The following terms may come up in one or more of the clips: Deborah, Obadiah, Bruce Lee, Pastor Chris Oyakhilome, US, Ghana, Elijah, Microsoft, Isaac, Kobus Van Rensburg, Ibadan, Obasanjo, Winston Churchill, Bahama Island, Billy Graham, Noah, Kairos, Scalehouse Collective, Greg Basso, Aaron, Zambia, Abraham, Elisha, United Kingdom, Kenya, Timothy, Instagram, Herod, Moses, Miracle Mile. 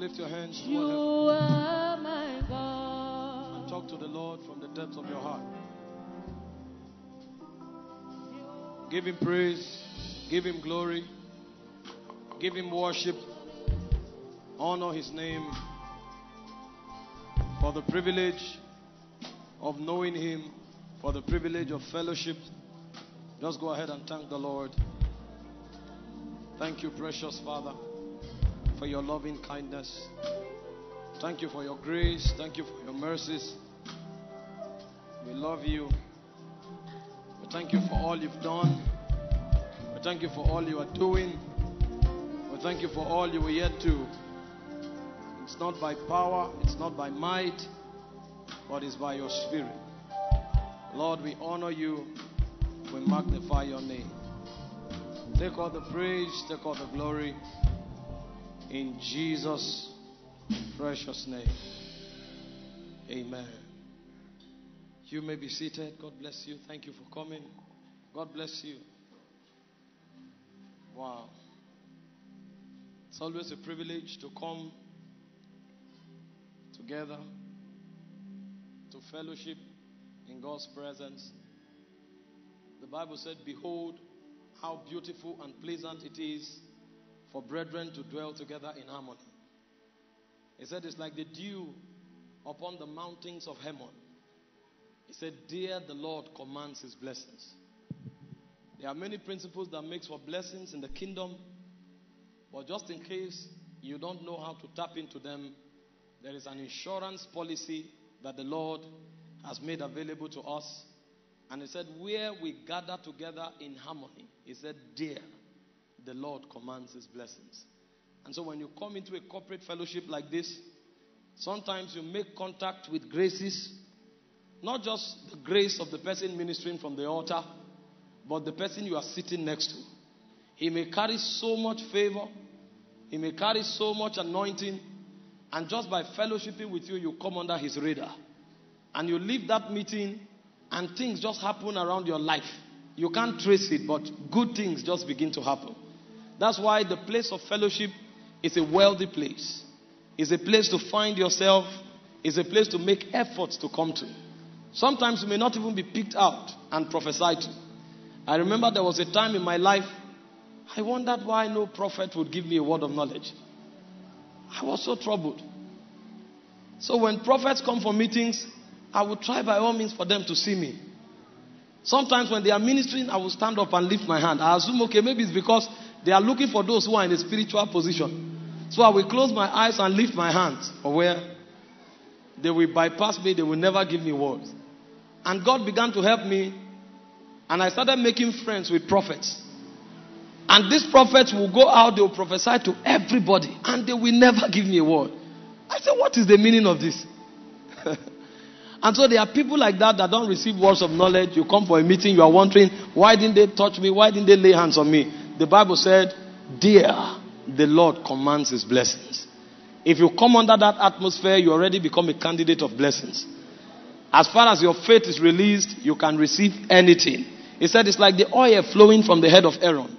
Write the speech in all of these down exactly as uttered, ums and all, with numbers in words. lift your hands toward heaven. You are my God. And talk to the Lord from the depths of your heart. Give him praise. Give him glory. Give him worship. Honor his name for the privilege of knowing him, for the privilege of fellowship. Just go ahead and thank the Lord. Thank you, precious Father, for your loving kindness. Thank you for your grace. Thank you for your mercies. We love you. We thank you for all you've done. We thank you for all you are doing. We thank you for all you are yet to. It's not by power, it's not by might, but it's by your Spirit. Lord, we honor you. We magnify your name. Take all the praise, take all the glory. In Jesus' precious name. Amen. You may be seated. God bless you. Thank you for coming. God bless you. Wow. It's always a privilege to come together to fellowship in God's presence. The Bible said, behold, how beautiful and pleasant it is for brethren to dwell together in harmony. He said it's like the dew upon the mountains of Hermon. He said, there the Lord commands his blessings. There are many principles that makes for blessings in the kingdom, but just in case you don't know how to tap into them, there is an insurance policy that the Lord has made available to us. And he said, where we gather together in harmony, he said, there, the Lord commands his blessings. And so when you come into a corporate fellowship like this, sometimes you make contact with graces, not just the grace of the person ministering from the altar, but the person you are sitting next to. He may carry so much favor, he may carry so much anointing, and just by fellowshipping with you, you come under his radar. And you leave that meeting, and things just happen around your life. You can't trace it, but good things just begin to happen. That's why the place of fellowship is a wealthy place. It's a place to find yourself. It's a place to make efforts to come to. Sometimes you may not even be picked out and prophesied to. I remember there was a time in my life, I wondered why no prophet would give me a word of knowledge. I was so troubled. So when prophets come for meetings, I will try by all means for them to see me. Sometimes when they are ministering, I will stand up and lift my hand. I assume, okay, maybe it's because they are looking for those who are in a spiritual position. So I will close my eyes and lift my hands. Or where they will bypass me, they will never give me words. And God began to help me. And I started making friends with prophets. And these prophets will go out, they will prophesy to everybody. And they will never give me a word. I said, what is the meaning of this? And so there are people like that that don't receive words of knowledge. You come for a meeting, you are wondering, why didn't they touch me? Why didn't they lay hands on me? The Bible said, there, the Lord commands his blessings. If you come under that atmosphere, you already become a candidate of blessings. As far as your faith is released, you can receive anything. He said it's like the oil flowing from the head of Aaron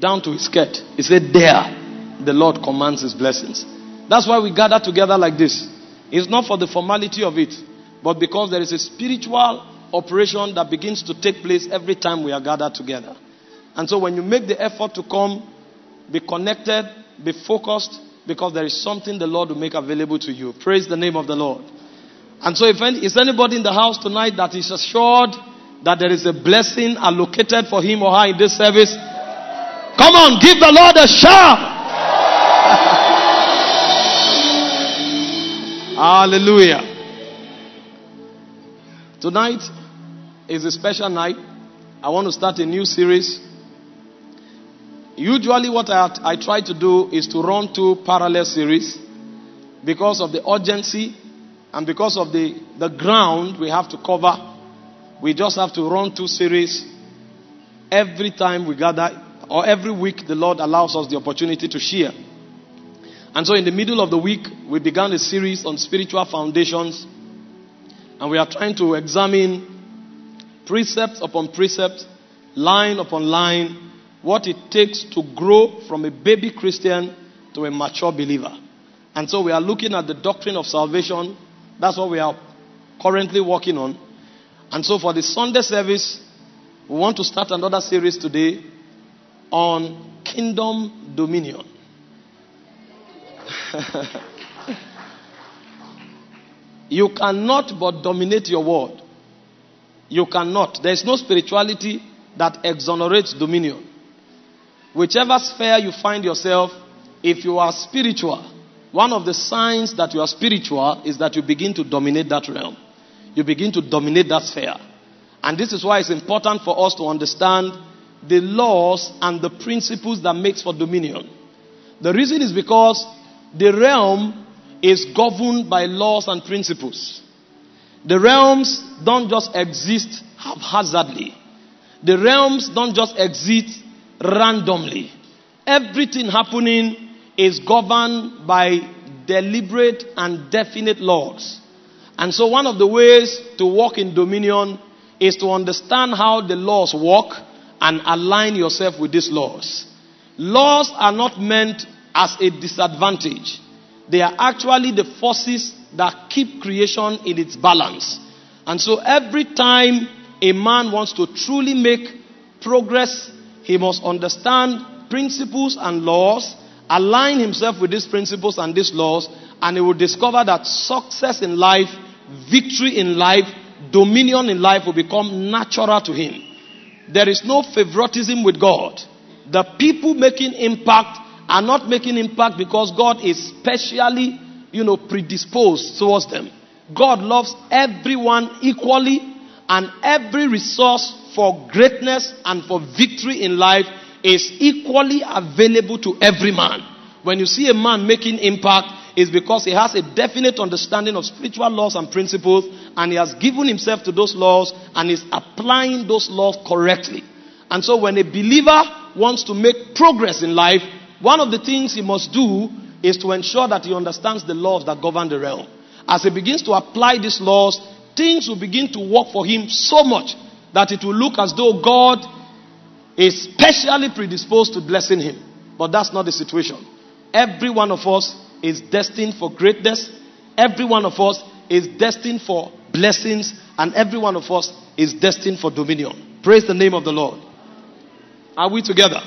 down to his skirt. He said, there, the Lord commands his blessings. That's why we gather together like this. It's not for the formality of it, but because there is a spiritual operation that begins to take place every time we are gathered together. And so when you make the effort to come, be connected, be focused, because there is something the Lord will make available to you. Praise the name of the Lord. And so if any, is anybody in the house tonight that is assured that there is a blessing allocated for him or her in this service? Come on, give the Lord a shout. Hallelujah. Tonight is a special night. I want to start a new series. Usually what I, I try to do is to run two parallel series because of the urgency and because of the, the ground we have to cover. We just have to run two series every time we gather, or every week the Lord allows us the opportunity to share. And so in the middle of the week, we began a series on spiritual foundations. And we are trying to examine precept upon precept, line upon line, what it takes to grow from a baby Christian to a mature believer. And so we are looking at the doctrine of salvation. That's what we are currently working on. And so for the Sunday service, we want to start another series today on kingdom dominion. You cannot but dominate your world. You cannot. There is no spirituality that exonerates dominion. Whichever sphere you find yourself, if you are spiritual, one of the signs that you are spiritual is that you begin to dominate that realm. You begin to dominate that sphere. And this is why it's important for us to understand the laws and the principles that makes for dominion. The reason is because the realm is governed by laws and principles. The realms don't just exist haphazardly. The realms don't just exist randomly. Everything happening is governed by deliberate and definite laws. And so one of the ways to walk in dominion is to understand how the laws work and align yourself with these laws. Laws are not meant as a disadvantage. They are actually the forces that keep creation in its balance. And so every time a man wants to truly make progress, he must understand principles and laws, align himself with these principles and these laws, and he will discover that success in life, victory in life, dominion in life will become natural to him. There is no favoritism with God. The people making impact are not making impact because God is specially, you know, predisposed towards them. God loves everyone equally, and every resource for greatness and for victory in life is equally available to every man. When you see a man making impact, it's because he has a definite understanding of spiritual laws and principles, and he has given himself to those laws and is applying those laws correctly. And so when a believer wants to make progress in life, one of the things he must do is to ensure that he understands the laws that govern the realm. As he begins to apply these laws, things will begin to work for him so much that it will look as though God is specially predisposed to blessing him. But that's not the situation. Every one of us is destined for greatness. Every one of us is destined for blessings. And every one of us is destined for dominion. Praise the name of the Lord. Are we together?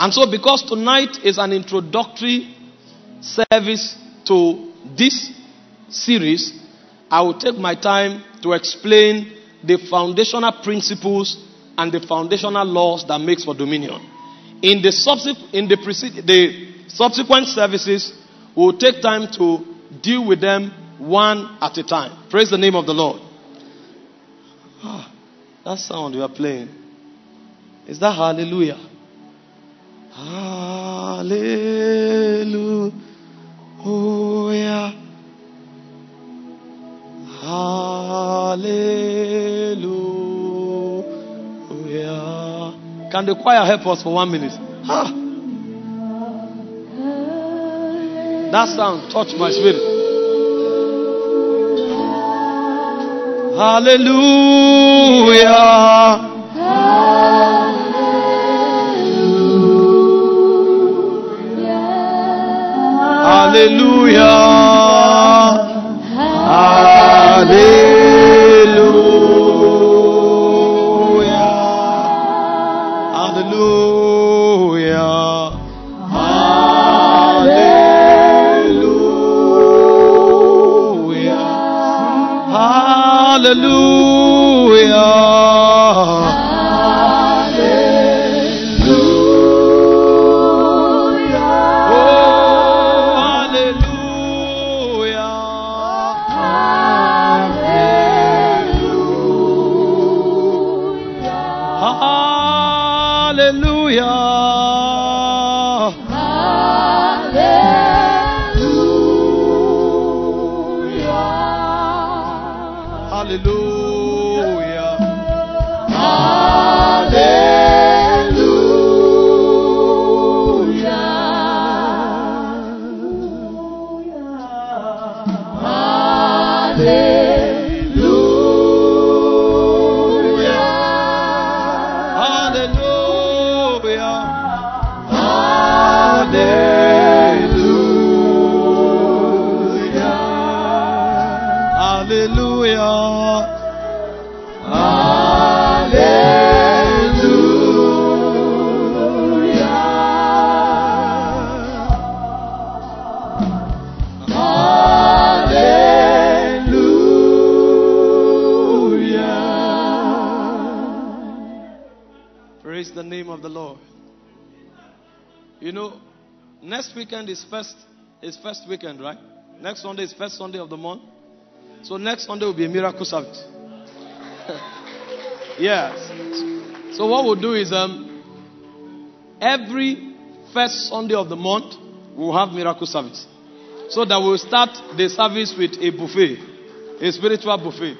And so because tonight is an introductory service to this series, I will take my time to explain the foundational principles and the foundational laws that makes for dominion. In the, subsequ- in the, prece- the subsequent services, we will take time to deal with them one at a time. Praise the name of the Lord. Ah, that sound you are playing, is that hallelujah? Hallelujah. Hallelujah. Can the choir help us for one minute? Ah. That sound touched my spirit. Hallelujah. Hallelujah. Hallelujah. Hallelujah. Hallelujah. Hallelujah. Hallelujah. Hallelujah. of the Lord. You know, next weekend is first, is first weekend, right? Next Sunday is first Sunday of the month. So next Sunday will be a miracle service. Yes. So what we'll do is um, every first Sunday of the month, we'll have miracle service. So that we'll start the service with a buffet, a spiritual buffet.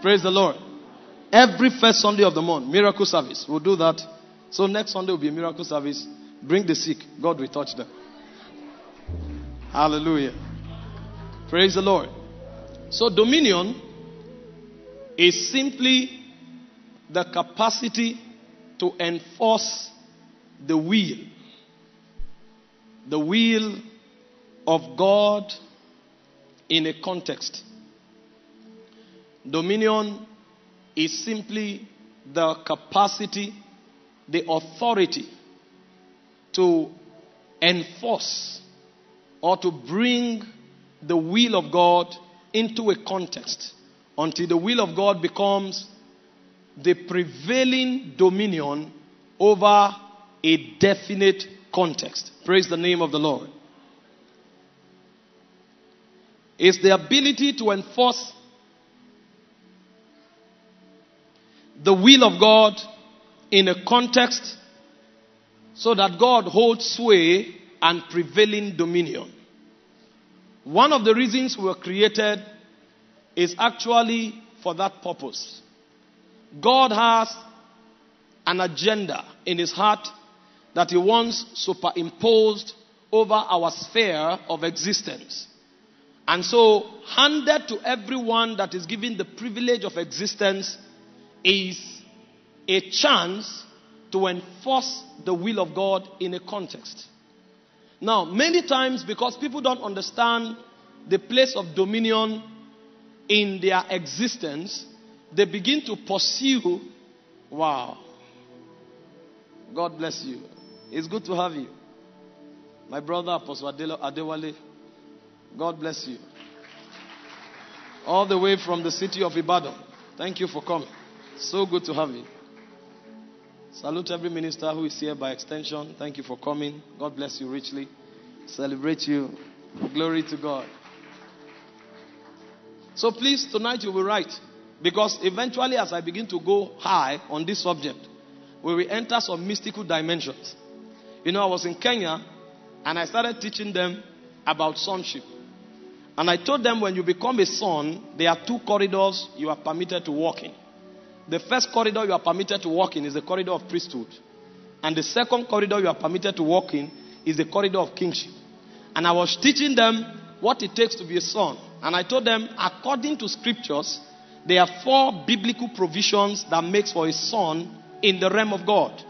Praise the Lord. Every first Sunday of the month, miracle service. We'll do that. So next Sunday will be a miracle service. Bring the sick. God will touch them. Hallelujah. Praise the Lord. So dominion is simply the capacity to enforce the will. The will of God in a context. Dominion is simply the capacity, the authority to enforce or to bring the will of God into a context until the will of God becomes the prevailing dominion over a definite context. Praise the name of the Lord. It's the ability to enforce the will of God in a context so that God holds sway and prevailing dominion. One of the reasons we were created is actually for that purpose. God has an agenda in his heart that he wants superimposed over our sphere of existence. And so, handed to everyone that is given the privilege of existence is a chance to enforce the will of God in a context. Now, many times, because people don't understand the place of dominion in their existence, they begin to pursue. Wow. God bless you. It's good to have you. My brother, Apostle Adewale, God bless you. All the way from the city of Ibadan. Thank you for coming. So good to have you. Salute every minister who is here by extension. Thank you for coming. God bless you richly. Celebrate you. Glory to God. So please, tonight you will write. Because eventually, as I begin to go high on this subject, we will enter some mystical dimensions. You know, I was in Kenya, and I started teaching them about sonship. And I told them, when you become a son, there are two corridors you are permitted to walk in. The first corridor you are permitted to walk in is the corridor of priesthood. And the second corridor you are permitted to walk in is the corridor of kingship. And I was teaching them what it takes to be a son. And I told them, according to scriptures, there are four biblical provisions that makes for a son in the realm of God.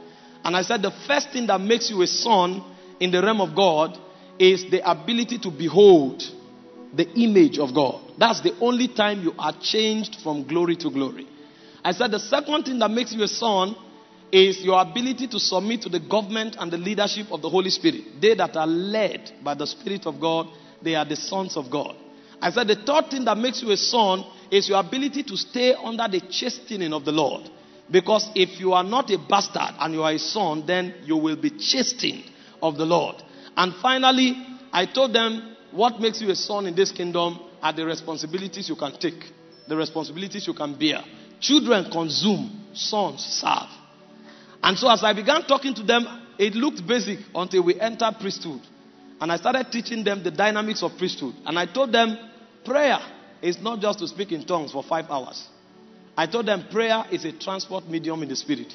And I said the first thing that makes you a son in the realm of God is the ability to behold the image of God. That's the only time you are changed from glory to glory. I said the second thing that makes you a son is your ability to submit to the government and the leadership of the Holy Spirit. They that are led by the Spirit of God, they are the sons of God. I said the third thing that makes you a son is your ability to stay under the chastening of the Lord. Because if you are not a bastard and you are a son, then you will be chastened of the Lord. And finally, I told them what makes you a son in this kingdom are the responsibilities you can take, the responsibilities you can bear. Children consume, sons serve. And so as I began talking to them, it looked basic until we entered priesthood. And I started teaching them the dynamics of priesthood. And I told them prayer is not just to speak in tongues for five hours. I told them prayer is a transport medium in the spirit.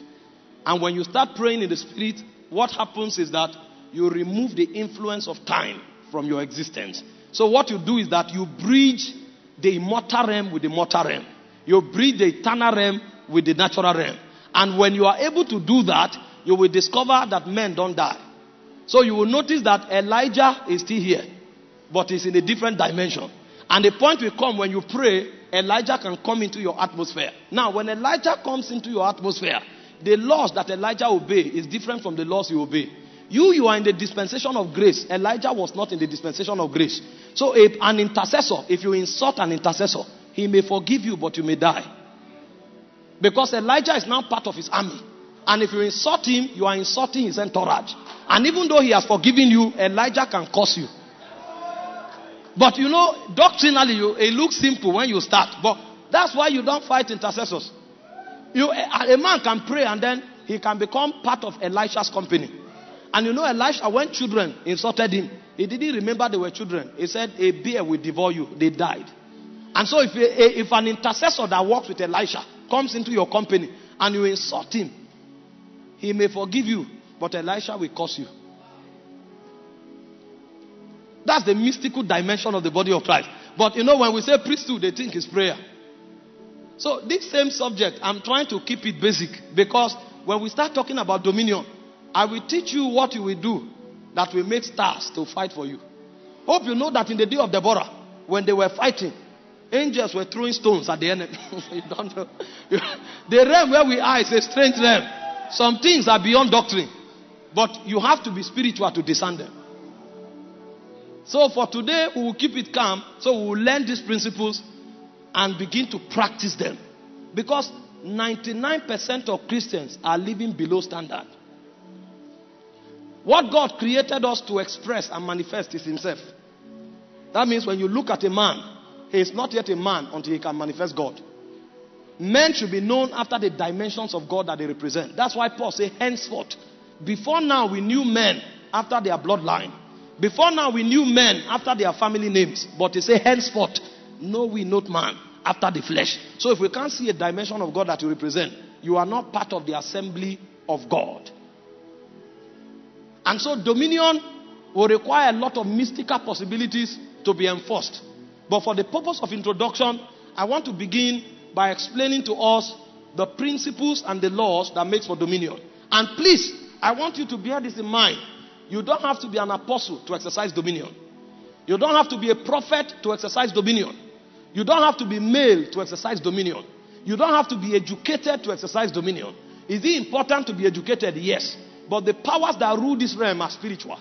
And when you start praying in the spirit, what happens is that you remove the influence of time from your existence. So what you do is that you bridge the immortal realm with the mortal realm. You breed the eternal realm with the natural realm. And when you are able to do that, you will discover that men don't die. So you will notice that Elijah is still here, but he's in a different dimension. And the point will come when you pray, Elijah can come into your atmosphere. Now, when Elijah comes into your atmosphere, the laws that Elijah obeyed is different from the laws you obey. You, you are in the dispensation of grace. Elijah was not in the dispensation of grace. So if an intercessor, if you insult an intercessor, he may forgive you, but you may die. Because Elijah is now part of his army. And if you insult him, you are insulting his entourage. And even though he has forgiven you, Elijah can curse you. But you know, doctrinally, you, it looks simple when you start. But that's why you don't fight intercessors. You, a, a man can pray and then he can become part of Elisha's company. And you know, Elisha, when children insulted him, he didn't remember they were children. He said, a bear will devour you. They died. And so if, a, if an intercessor that works with Elisha comes into your company and you insult him, he may forgive you, but Elisha will curse you. That's the mystical dimension of the body of Christ. But you know, when we say priesthood, they think it's prayer. So this same subject, I'm trying to keep it basic, because when we start talking about dominion, I will teach you what you will do that will make stars to fight for you. Hope you know that in the day of Deborah, when they were fighting, angels were throwing stones at the enemy. You don't know. The realm where we are is a strange realm. Some things are beyond doctrine, but you have to be spiritual to discern them. So for today, we will keep it calm, so we will learn these principles and begin to practice them. Because ninety-nine percent of Christians are living below standard. What God created us to express and manifest is himself. That means when you look at a man, he is not yet a man until he can manifest God. Men should be known after the dimensions of God that they represent. That's why Paul says, henceforth. Before now, we knew men after their bloodline. Before now, we knew men after their family names. But he says, henceforth, know we not man after the flesh. So if we can't see a dimension of God that you represent, you are not part of the assembly of God. And so dominion will require a lot of mystical possibilities to be enforced. But for the purpose of introduction, I want to begin by explaining to us the principles and the laws that makes for dominion. And please, I want you to bear this in mind. You don't have to be an apostle to exercise dominion. You don't have to be a prophet to exercise dominion. You don't have to be male to exercise dominion. You don't have to be educated to exercise dominion. Is it important to be educated? Yes. But the powers that rule this realm are spiritual.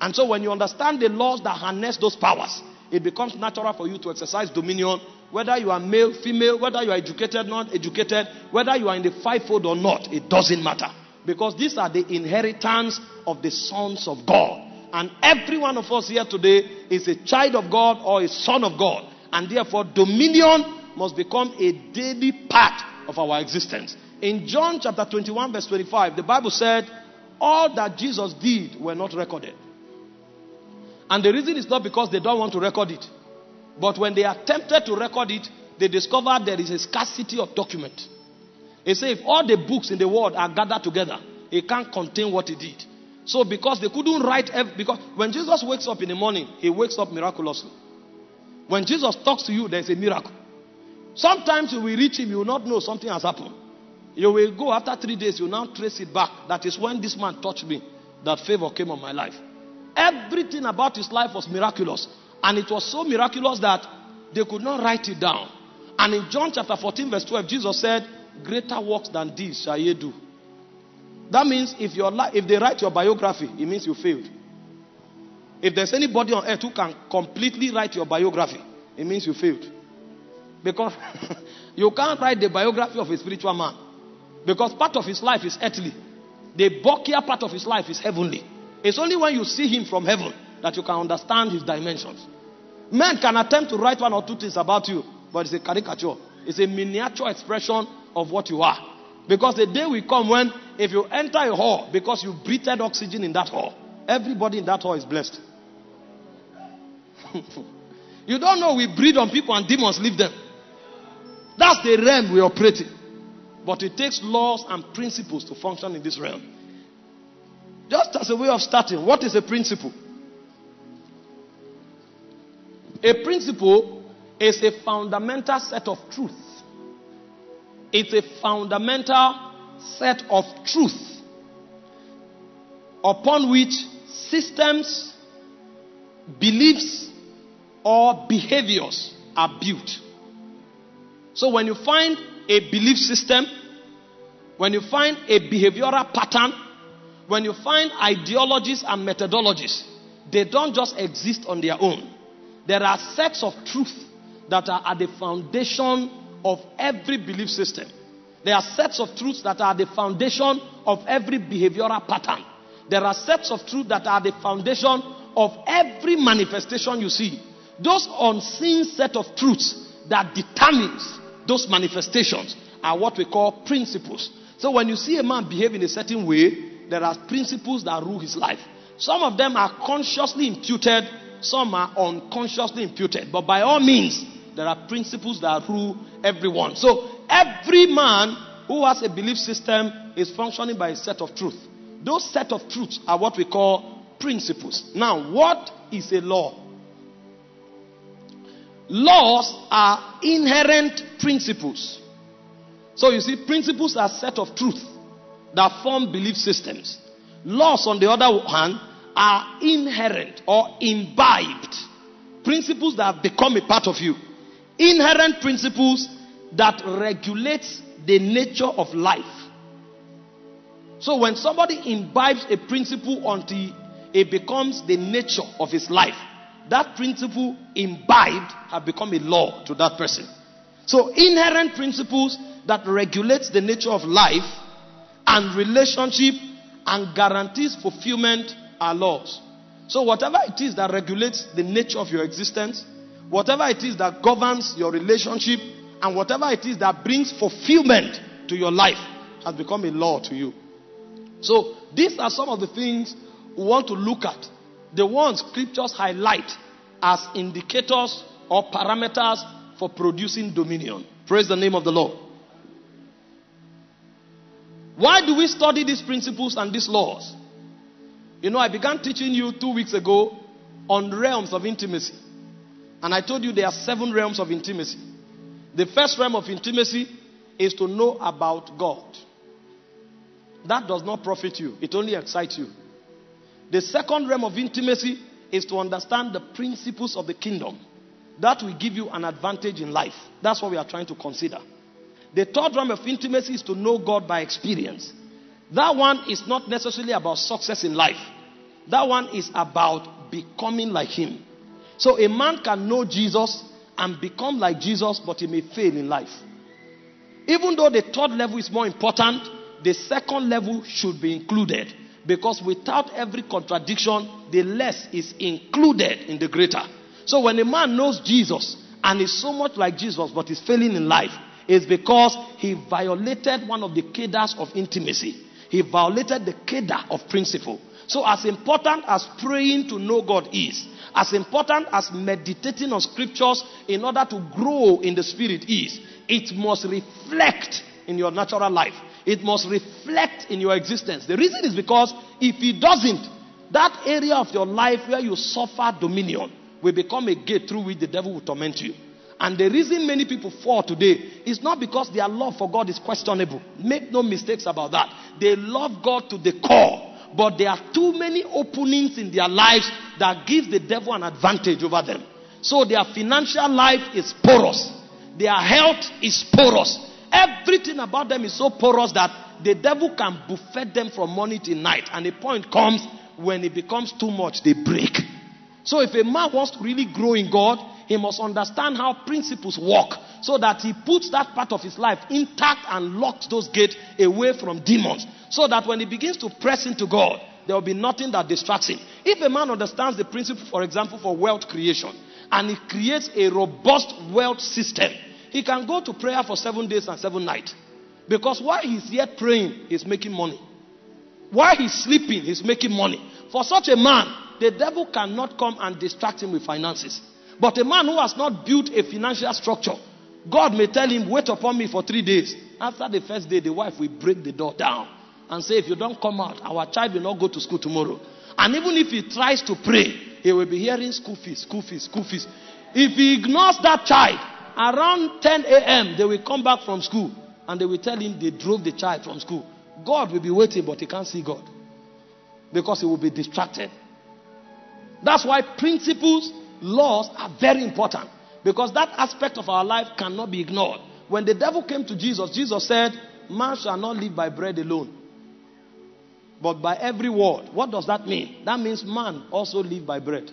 And so when you understand the laws that harness those powers, it becomes natural for you to exercise dominion, whether you are male, female, whether you are educated, not educated, whether you are in the fivefold or not, it doesn't matter. Because these are the inheritance of the sons of God. And every one of us here today is a child of God or a son of God. And therefore, dominion must become a daily part of our existence. In John chapter twenty-one, verse twenty-five, the Bible said, all that Jesus did were not recorded. And the reason is not because they don't want to record it. But when they attempted to record it, they discovered there is a scarcity of document. They say if all the books in the world are gathered together, it can't contain what he did. So because they couldn't write, every, because when Jesus wakes up in the morning, he wakes up miraculously. When Jesus talks to you, there's a miracle. Sometimes you will reach him, you will not know something has happened. You will go after three days, you now trace it back. That is when this man touched me, that favor came on my life. Everything about his life was miraculous. And it was so miraculous that they could not write it down. And in John chapter fourteen verse twelve, Jesus said, greater works than these shall ye do. That means if, your li- if they write your biography, it means you failed. If there's anybody on earth who can completely write your biography, it means you failed. Because you can't write the biography of a spiritual man. Because part of his life is earthly. The bulkier part of his life is heavenly. It's only when you see him from heaven that you can understand his dimensions. Men can attempt to write one or two things about you, but it's a caricature. It's a miniature expression of what you are. Because the day will come when, if you enter a hall, because you breathed oxygen in that hall, everybody in that hall is blessed. You don't know we breathe on people and demons leave them. That's the realm we operate in. But it takes laws and principles to function in this realm. Just as a way of starting, what is a principle? A principle is a fundamental set of truth. It's a fundamental set of truth upon which systems, beliefs, or behaviors are built. So when you find a belief system, when you find a behavioral pattern, when you find ideologies and methodologies, they don't just exist on their own. There are sets of truth that are at the foundation of every belief system. There are sets of truths that are the foundation of every behavioral pattern. There are sets of truths that are the foundation of every manifestation you see. Those unseen set of truths that determines those manifestations are what we call principles. So when you see a man behave in a certain way, there are principles that rule his life. Some of them are consciously imputed, some are unconsciously imputed. But by all means, there are principles that rule everyone. So every man who has a belief system is functioning by a set of truths. Those set of truths are what we call principles. Now, what is a law? Laws are inherent principles. So you see, principles are set of truth that form belief systems. Laws, on the other hand, are inherent or imbibed. Principles that have become a part of you. Inherent principles that regulate the nature of life. So when somebody imbibes a principle until it becomes the nature of his life, that principle imbibed have become a law to that person. So inherent principles that regulates the nature of life and relationship and guarantees fulfillment are laws. So whatever it is that regulates the nature of your existence, whatever it is that governs your relationship, and whatever it is that brings fulfillment to your life has become a law to you. So these are some of the things we want to look at. The ones scriptures highlight as indicators or parameters for producing dominion. Praise the name of the Lord. Why do we study these principles and these laws? You know, I began teaching you two weeks ago on realms of intimacy. And I told you there are seven realms of intimacy. The first realm of intimacy is to know about God. That does not profit you. It only excites you. The second realm of intimacy is to understand the principles of the kingdom. That will give you an advantage in life. That's what we are trying to consider. The third realm of intimacy is to know God by experience. That one is not necessarily about success in life. That one is about becoming like him. So a man can know Jesus and become like Jesus, but he may fail in life. Even though the third level is more important, the second level should be included. Because without every contradiction, the less is included in the greater. So when a man knows Jesus and is so much like Jesus but is failing in life, it's because he violated one of the cadres of intimacy. He violated the cadre of principle. So as important as praying to know God is, as important as meditating on scriptures in order to grow in the spirit is, it must reflect in your natural life. It must reflect in your existence. The reason is because if it doesn't, that area of your life where you suffer dominion will become a gate through which the devil will torment you. And the reason many people fall today is not because their love for God is questionable. Make no mistakes about that. They love God to the core. But there are too many openings in their lives that give the devil an advantage over them. So their financial life is porous. Their health is porous. Everything about them is so porous that the devil can buffet them from morning to night. And the point comes, when it becomes too much, they break. So if a man wants to really grow in God, he must understand how principles work so that he puts that part of his life intact and locks those gates away from demons. So that when he begins to press into God, there will be nothing that distracts him. If a man understands the principle, for example, for wealth creation, and he creates a robust wealth system, he can go to prayer for seven days and seven nights. Because while he's yet praying, he's making money. While he's sleeping, he's making money. For such a man, the devil cannot come and distract him with finances. But a man who has not built a financial structure, God may tell him, wait upon me for three days. After the first day, the wife will break the door down and say, if you don't come out, our child will not go to school tomorrow. And even if he tries to pray, he will be hearing school fees, school fees, school fees. If he ignores that child, around ten a m they will come back from school and they will tell him they drove the child from school. God will be waiting, but he can't see God because he will be distracted. That's why principles, laws are very important, because that aspect of our life cannot be ignored. When the devil came to Jesus, Jesus said, man shall not live by bread alone, but by every word. What does that mean? That means man also lives by bread.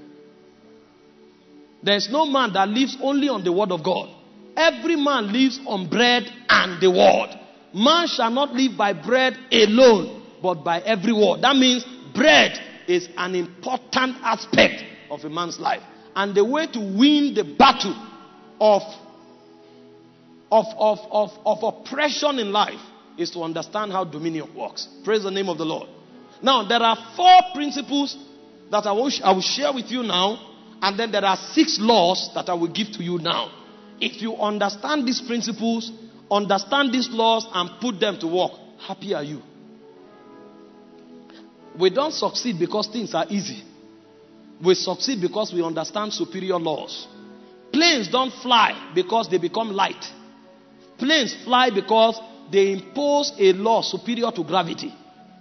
There is no man that lives only on the word of God. Every man lives on bread and the word. Man shall not live by bread alone, but by every word. That means bread is an important aspect of a man's life. And the way to win the battle of, of, of, of, of oppression in life is to understand how dominion works. Praise the name of the Lord. Now, there are four principles that I will, I will share with you now. And then there are six laws that I will give to you now. If you understand these principles, understand these laws and put them to work, happy are you. We don't succeed because things are easy. We succeed because we understand superior laws. Planes don't fly because they become light. Planes fly because they impose a law superior to gravity.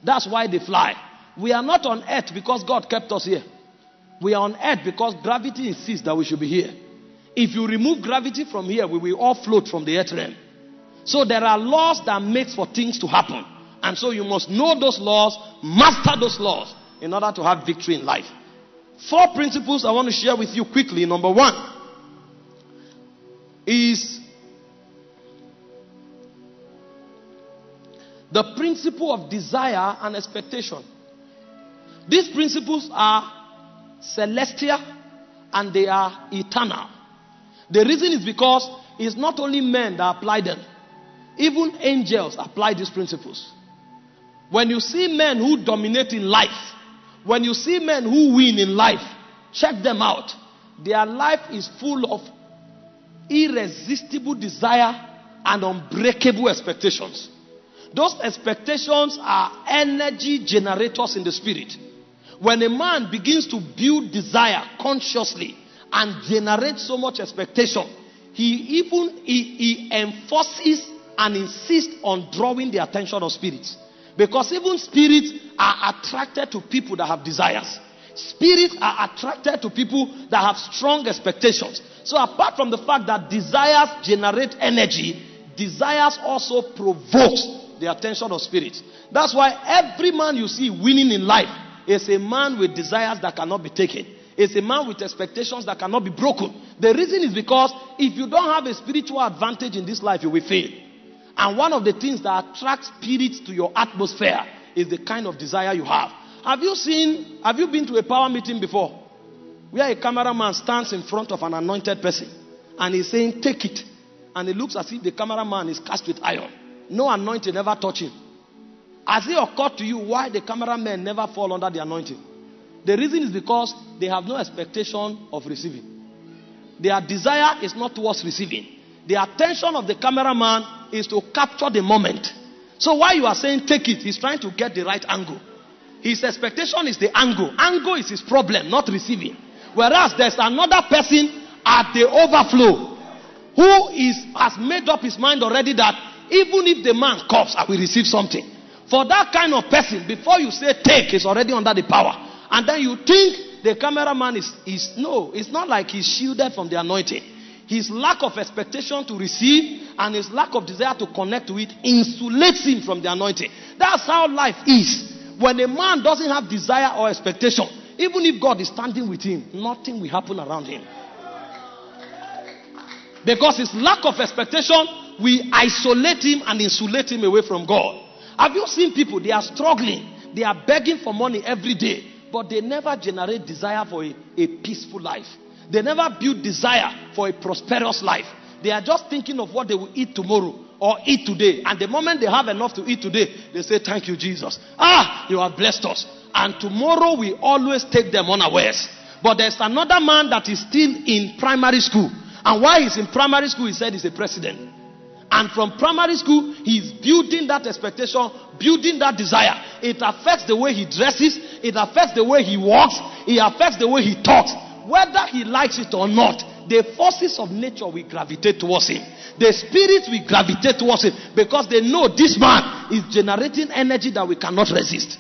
That's why they fly. We are not on earth because God kept us here. We are on earth because gravity insists that we should be here. If you remove gravity from here, we will all float from the earth realm. So there are laws that make for things to happen. And so you must know those laws, master those laws, in order to have victory in life. Four principles I want to share with you quickly. Number one is the principle of desire and expectation. These principles are celestial and they are eternal. The reason is because it's not only men that apply them. Even angels apply these principles. When you see men who dominate in life, when you see men who win in life, check them out. Their life is full of irresistible desire and unbreakable expectations. Those expectations are energy generators in the spirit. When a man begins to build desire consciously and generate so much expectation, he even he, he enforces and insists on drawing the attention of spirits. Because even spirits are attracted to people that have desires. Spirits are attracted to people that have strong expectations. So apart from the fact that desires generate energy, desires also provokes the attention of spirits. That's why every man you see winning in life, it's a man with desires that cannot be taken. It's a man with expectations that cannot be broken. The reason is because if you don't have a spiritual advantage in this life, you will fail. And one of the things that attracts spirits to your atmosphere is the kind of desire you have. Have you seen, have you been to a power meeting before? Where a cameraman stands in front of an anointed person and he's saying, take it. And it looks as if the cameraman is cast with iron. No anointing ever touch him. Has it occurred to you why the cameramen never fall under the anointing? The reason is because they have no expectation of receiving. Their desire is not towards receiving. The attention of the cameraman is to capture the moment. So while you are saying take it, he's trying to get the right angle. His expectation is the angle. Angle is his problem, not receiving. Whereas there's another person at the overflow who is, has made up his mind already that even if the man coughs, I will receive something. For that kind of person, before you say take, it's already under the power. And then you think the cameraman is, is no, it's not like he's shielded from the anointing. His lack of expectation to receive and his lack of desire to connect to it insulates him from the anointing. That's how life is. When a man doesn't have desire or expectation, even if God is standing with him, nothing will happen around him. Because his lack of expectation will isolate him and insulate him away from God. Have you seen people, they are struggling, they are begging for money every day, but they never generate desire for a, a peaceful life. They never build desire for a prosperous life. They are just thinking of what they will eat tomorrow or eat today. And the moment they have enough to eat today, they say, thank you, Jesus. Ah, you have blessed us. And tomorrow we always take them unawares. But there's another man that is still in primary school. And while he's in primary school, he said he's a president. And from primary school, he's building that expectation, building that desire. It affects the way he dresses. It affects the way he walks. It affects the way he talks. Whether he likes it or not, the forces of nature will gravitate towards him. The spirits will gravitate towards him because they know this man is generating energy that we cannot resist.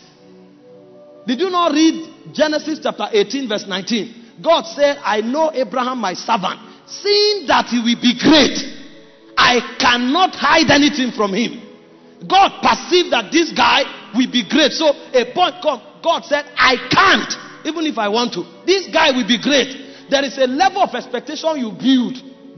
Did you not read Genesis chapter eighteen verse nineteen? God said, I know Abraham my servant, seeing that he will be great, I cannot hide anything from him. God perceived that this guy will be great. So a point comes. God said, I can't, even if I want to. This guy will be great. There is a level of expectation you build.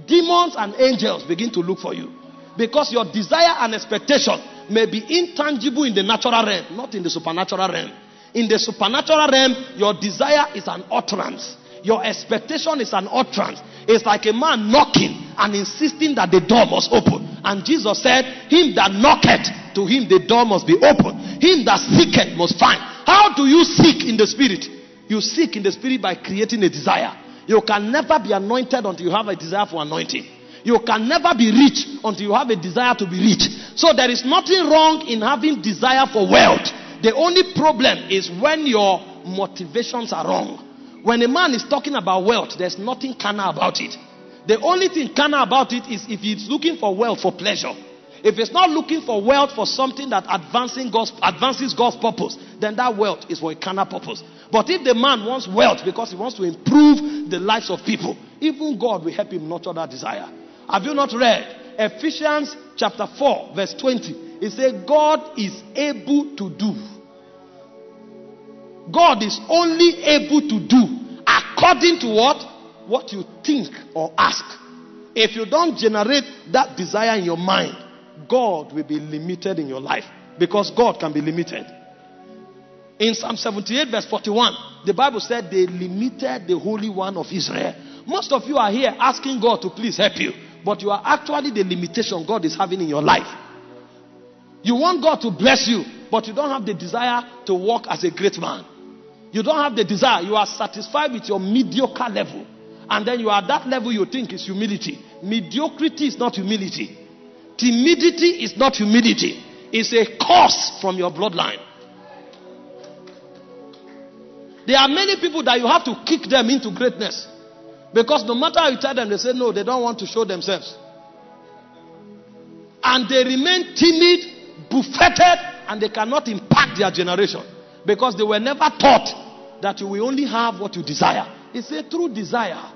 Demons and angels begin to look for you. because your desire and expectation may be intangible in the natural realm, not in the supernatural realm. In the supernatural realm, your desire is an utterance. Your expectation is an utterance. It's like a man knocking and insisting that the door must open. And Jesus said, him that knocketh, to him the door must be open. Him that seeketh must find. How do you seek in the spirit? You seek in the spirit by creating a desire. You can never be anointed until you have a desire for anointing. You can never be rich until you have a desire to be rich. So there is nothing wrong in having desire for wealth. The only problem is when your motivations are wrong. When a man is talking about wealth, there's nothing carnal about it. The only thing carnal about it is if he's looking for wealth for pleasure. If he's not looking for wealth for something that advancing God's, advances God's purpose, then that wealth is for a carnal purpose. But if the man wants wealth because he wants to improve the lives of people, even God will help him nurture that desire. Have you not read Ephesians chapter four verse twenty? He said, God is able to do. God is only able to do according to what? What you think or ask. If you don't generate that desire in your mind, God will be limited in your life, because God can be limited. In Psalm seventy-eight verse forty-one, the Bible said they limited the Holy One of Israel. Most of you are here asking God to please help you, but you are actually the limitation God is having in your life. You want God to bless you, but you don't have the desire to walk as a great man. You don't have the desire. You are satisfied with your mediocre level. And then you are at that level you think is humility. Mediocrity is not humility. Timidity is not humility. It's a curse from your bloodline. There are many people that you have to kick them into greatness. Because no matter how you tell them, they say no, they don't want to show themselves. And they remain timid, buffeted, and they cannot impact their generation, because they were never taught that you will only have what you desire. It's a true desire.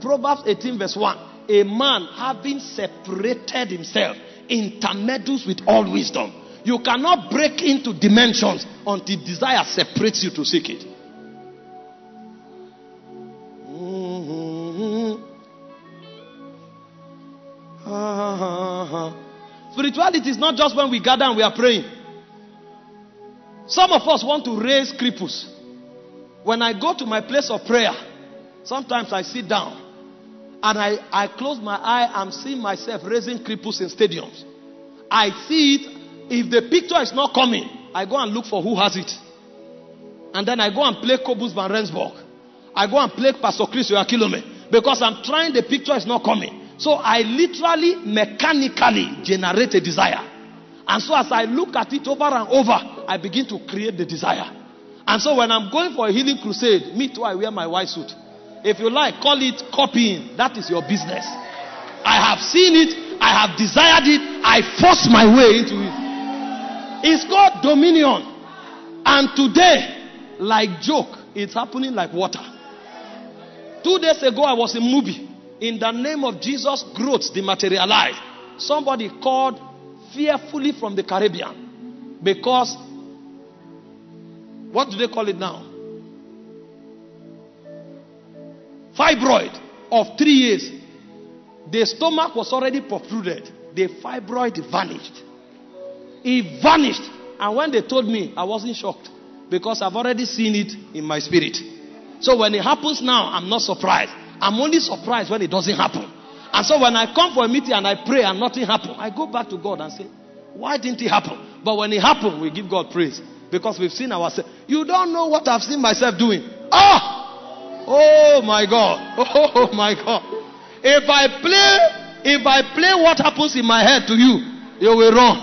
Proverbs eighteen verse one, a man having separated himself intermeddles with all wisdom. You cannot break into dimensions until desire separates you to seek it. Mm-hmm. Ah, spirituality is not just when we gather and we are praying. Some of us want to raise cripples. When I go to my place of prayer, sometimes I sit down and I, I close my eye. I'm seeing myself raising cripples in stadiums. I see it. If the picture is not coming, I go and look for who has it. And then I go and play Kobus Van Rensburg. I go and play Pastor Chris Oyakhilome, because I'm trying, the picture is not coming. So I literally, mechanically generate a desire. And so as I look at it over and over, I begin to create the desire. And so when I'm going for a healing crusade, me too, I wear my white suit. If you like, call it copying. That is your business. I have seen it. I have desired it. I force my way into it. It's called dominion. And today, like joke, it's happening like water. Two days ago, I was in a movie. In the name of Jesus, growth dematerialized. Somebody called fearfully from the Caribbean, because what do they call it now? Fibroid of three years. The stomach was already protruded. The fibroid vanished. It vanished. And when they told me, I wasn't shocked, because I've already seen it in my spirit. So when it happens now, I'm not surprised. I'm only surprised when it doesn't happen. And so when I come for a meeting and I pray and nothing happens, I go back to God and say, why didn't it happen? But when it happened, we give God praise, because we've seen ourselves. You don't know what I've seen myself doing. Ah! Oh my God. Oh my God. If I play, if I play what happens in my head to you, you will run.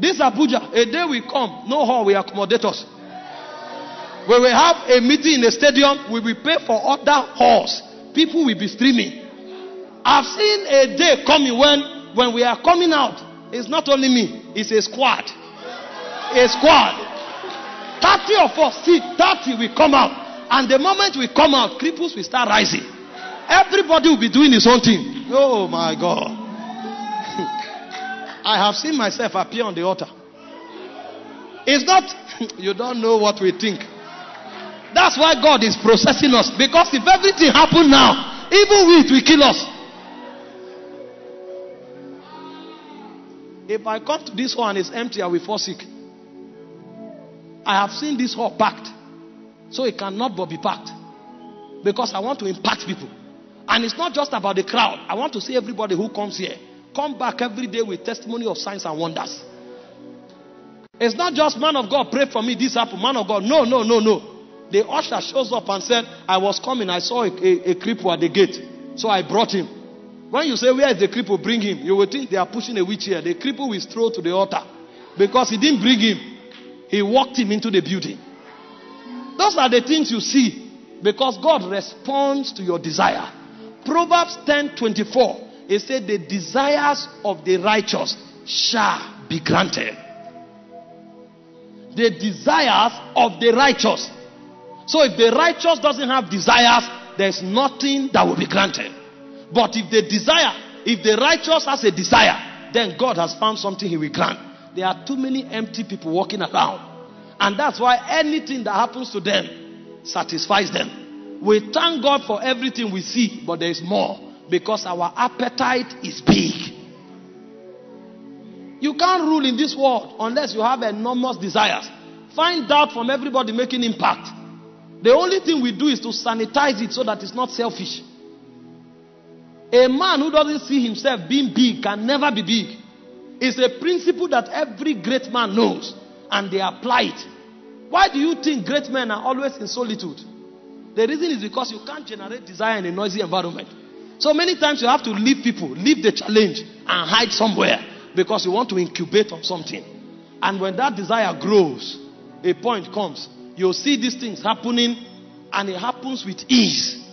This Abuja, a day will come, no hall will accommodate us. We will have a meeting in the stadium. We will pay for other halls. People will be streaming. I've seen a day coming when, when we are coming out, it's not only me, it's a squad. A squad. thirty of us, see, thirty will come out. And the moment we come out, cripples will start rising. Everybody will be doing his own thing. Oh my God. I have seen myself appear on the altar. It's not, you don't know what we think. That's why God is processing us. Because if everything happened now, even we, it will kill us. If I come to this hall and it's empty, I will fall sick. I have seen this hall packed. So it cannot but be packed. Because I want to impact people. And it's not just about the crowd. I want to see everybody who comes here come back every day with testimony of signs and wonders. It's not just, man of God, pray for me, this happened. Man of God, no, no, no, no. The usher shows up and said, I was coming, I saw a, a, a cripple at the gate. So I brought him. When you say, where is the cripple? Bring him. You will think they are pushing a wheelchair. The cripple is thrown to the altar. Because he didn't bring him. He walked him into the building. Those are the things you see. Because God responds to your desire. Proverbs ten twenty-four. It said, the desires of the righteous shall be granted. The desires of the righteous. So if the righteous doesn't have desires, there's nothing that will be granted. But if the desire, if the righteous has a desire, then God has found something he will grant. There are too many empty people walking around. And that's why anything that happens to them satisfies them. We thank God for everything we see, but there is more. Because our appetite is big. You can't rule in this world unless you have enormous desires. Find out from everybody making impact. The only thing we do is to sanitize it so that it's not selfish. A man who doesn't see himself being big can never be big. It's a principle that every great man knows and they apply it. Why do you think great men are always in solitude? The reason is because you can't generate desire in a noisy environment. So many times you have to leave people, leave the challenge and hide somewhere. Because you want to incubate on something. And when that desire grows, a point comes. You'll see these things happening, and it happens with ease.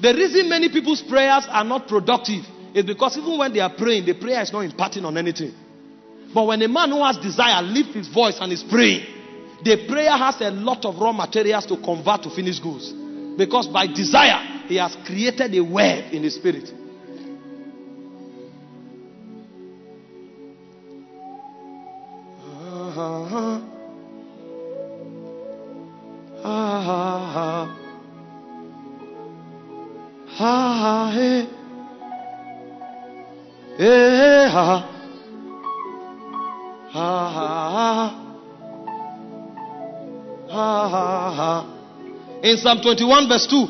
The reason many people's prayers are not productive is because even when they are praying, the prayer is not imparting on anything. But when a man who has desire lifts his voice and is praying, the prayer has a lot of raw materials to convert to finished goods. Because by desire, he has created a web in the spirit. Uh-huh. Uh-huh. Uh-huh. Hey. Hey, uh-huh. Uh-huh. Uh-huh. In Psalm twenty-one verse two,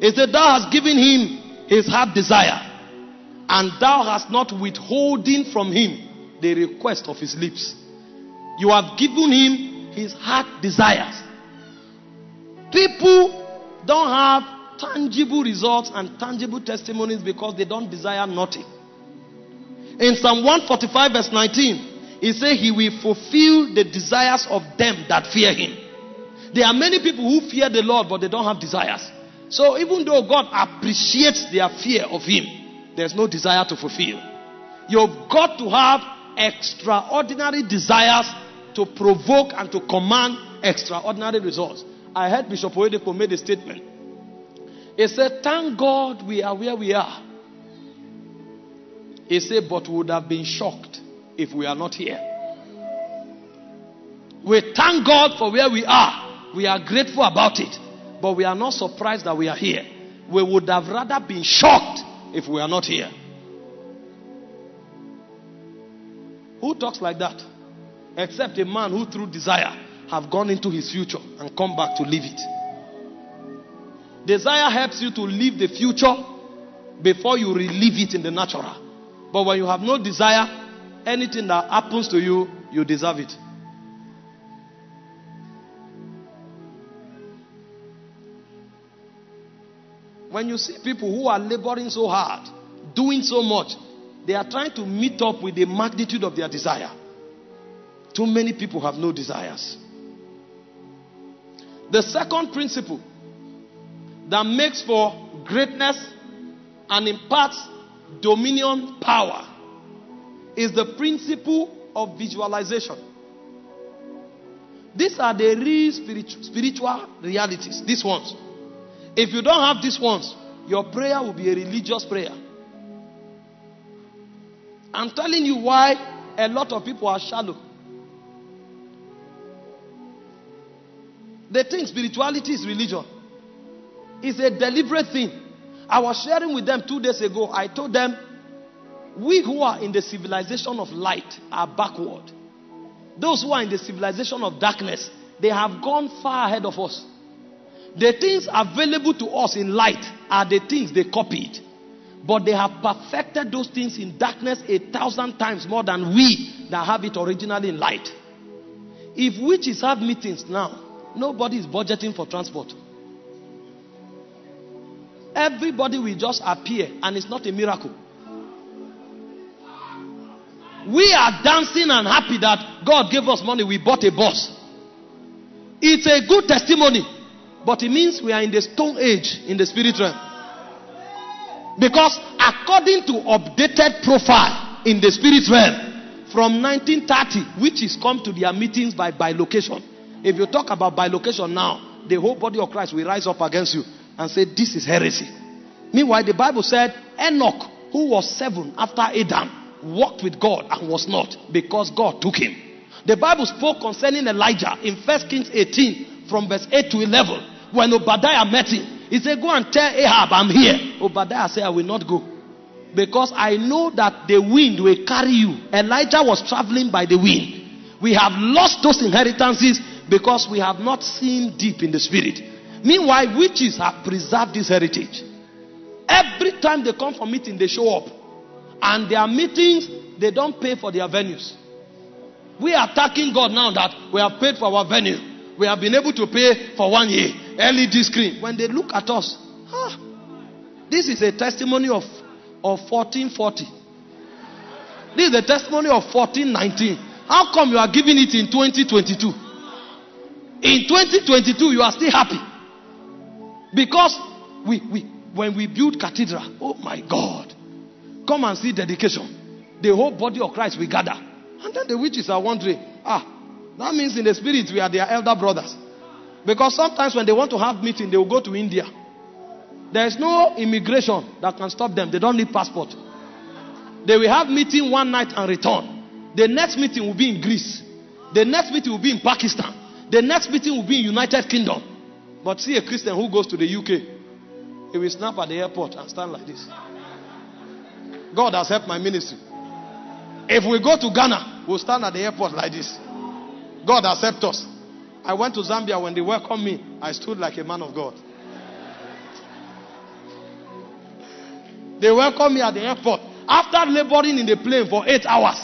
it said, thou hast given him his heart desire, and thou hast not withholding from him the request of his lips. You have given him his heart desires. People don't have tangible results and tangible testimonies because they don't desire nothing. In Psalm one forty-five verse nineteen, it says he will fulfill the desires of them that fear him. There are many people who fear the Lord but they don't have desires. So even though God appreciates their fear of him, there's no desire to fulfill. You've got to have extraordinary desires to provoke and to command extraordinary results. I heard Bishop Oyedepo made a statement. He said, thank God we are where we are. He said, but we would have been shocked if we are not here. We thank God for where we are. We are grateful about it. But we are not surprised that we are here. We would have rather been shocked if we are not here. Who talks like that? Except a man who through desire have gone into his future and come back to live it. Desire helps you to live the future before you relive it in the natural. But when you have no desire, anything that happens to you, you deserve it. When you see people who are laboring so hard, doing so much, they are trying to meet up with the magnitude of their desire. Too many people have no desires. The second principle that makes for greatness and imparts dominion power is the principle of visualization. These are the real spiritual, spiritual realities. These ones. If you don't have these ones, your prayer will be a religious prayer. I'm telling you why a lot of people are shallow. They think spirituality is religion. It's a deliberate thing. I was sharing with them two days ago. I told them, We who are in the civilization of light are backward. Those who are in the civilization of darkness, they have gone far ahead of us. The things available to us in light are the things they copied. But they have perfected those things in darkness a thousand times more than we that have it originally in light. If witches have meetings now, nobody is budgeting for transport. Everybody will just appear, and it's not a miracle. We are dancing and happy that God gave us money, we bought a bus. It's a good testimony, but it means we are in the stone age in the spirit realm. Because according to updated profile in the spirit realm, from nineteen thirty, witches come to their meetings by bilocation. If you talk about bilocation now, the whole body of Christ will rise up against you and say, this is heresy. Meanwhile, the Bible said, Enoch, who was seven after Adam, walked with God and was not, because God took him. The Bible spoke concerning Elijah in First Kings eighteen, from verse eight to eleven, when Obadiah met him. He said, go and tell Ahab, I'm here. Obadiah said, I will not go, because I know that the wind will carry you. Elijah was traveling by the wind. We have lost those inheritances because we have not seen deep in the spirit. Meanwhile, witches have preserved this heritage. Every time they come for meeting, they show up. And their meetings, they don't pay for their venues. We are attacking God now that we have paid for our venue. We have been able to pay for one year. L E D screen. When they look at us, huh, this is a testimony of, of fourteen forty. This is a testimony of fourteen nineteen. How come you are giving it in twenty twenty-two? In twenty twenty-two, you are still happy. Because we, we, when we build cathedral, oh my God, come and see dedication. The whole body of Christ we gather. And then the witches are wondering, ah, that means in the spirit we are their elder brothers. Because sometimes when they want to have meeting, they will go to India. There is no immigration that can stop them. They don't need passport. They will have meeting one night and return. The next meeting will be in Greece. The next meeting will be in Pakistan. The next meeting will be in United Kingdom. But see a Christian who goes to the U K, he will snap at the airport and stand like this. God has helped my ministry. If we go to Ghana, we'll stand at the airport like this. God has helped us. I went to Zambia. When they welcomed me, I stood like a man of God. They welcomed me at the airport. After laboring in the plane for eight hours,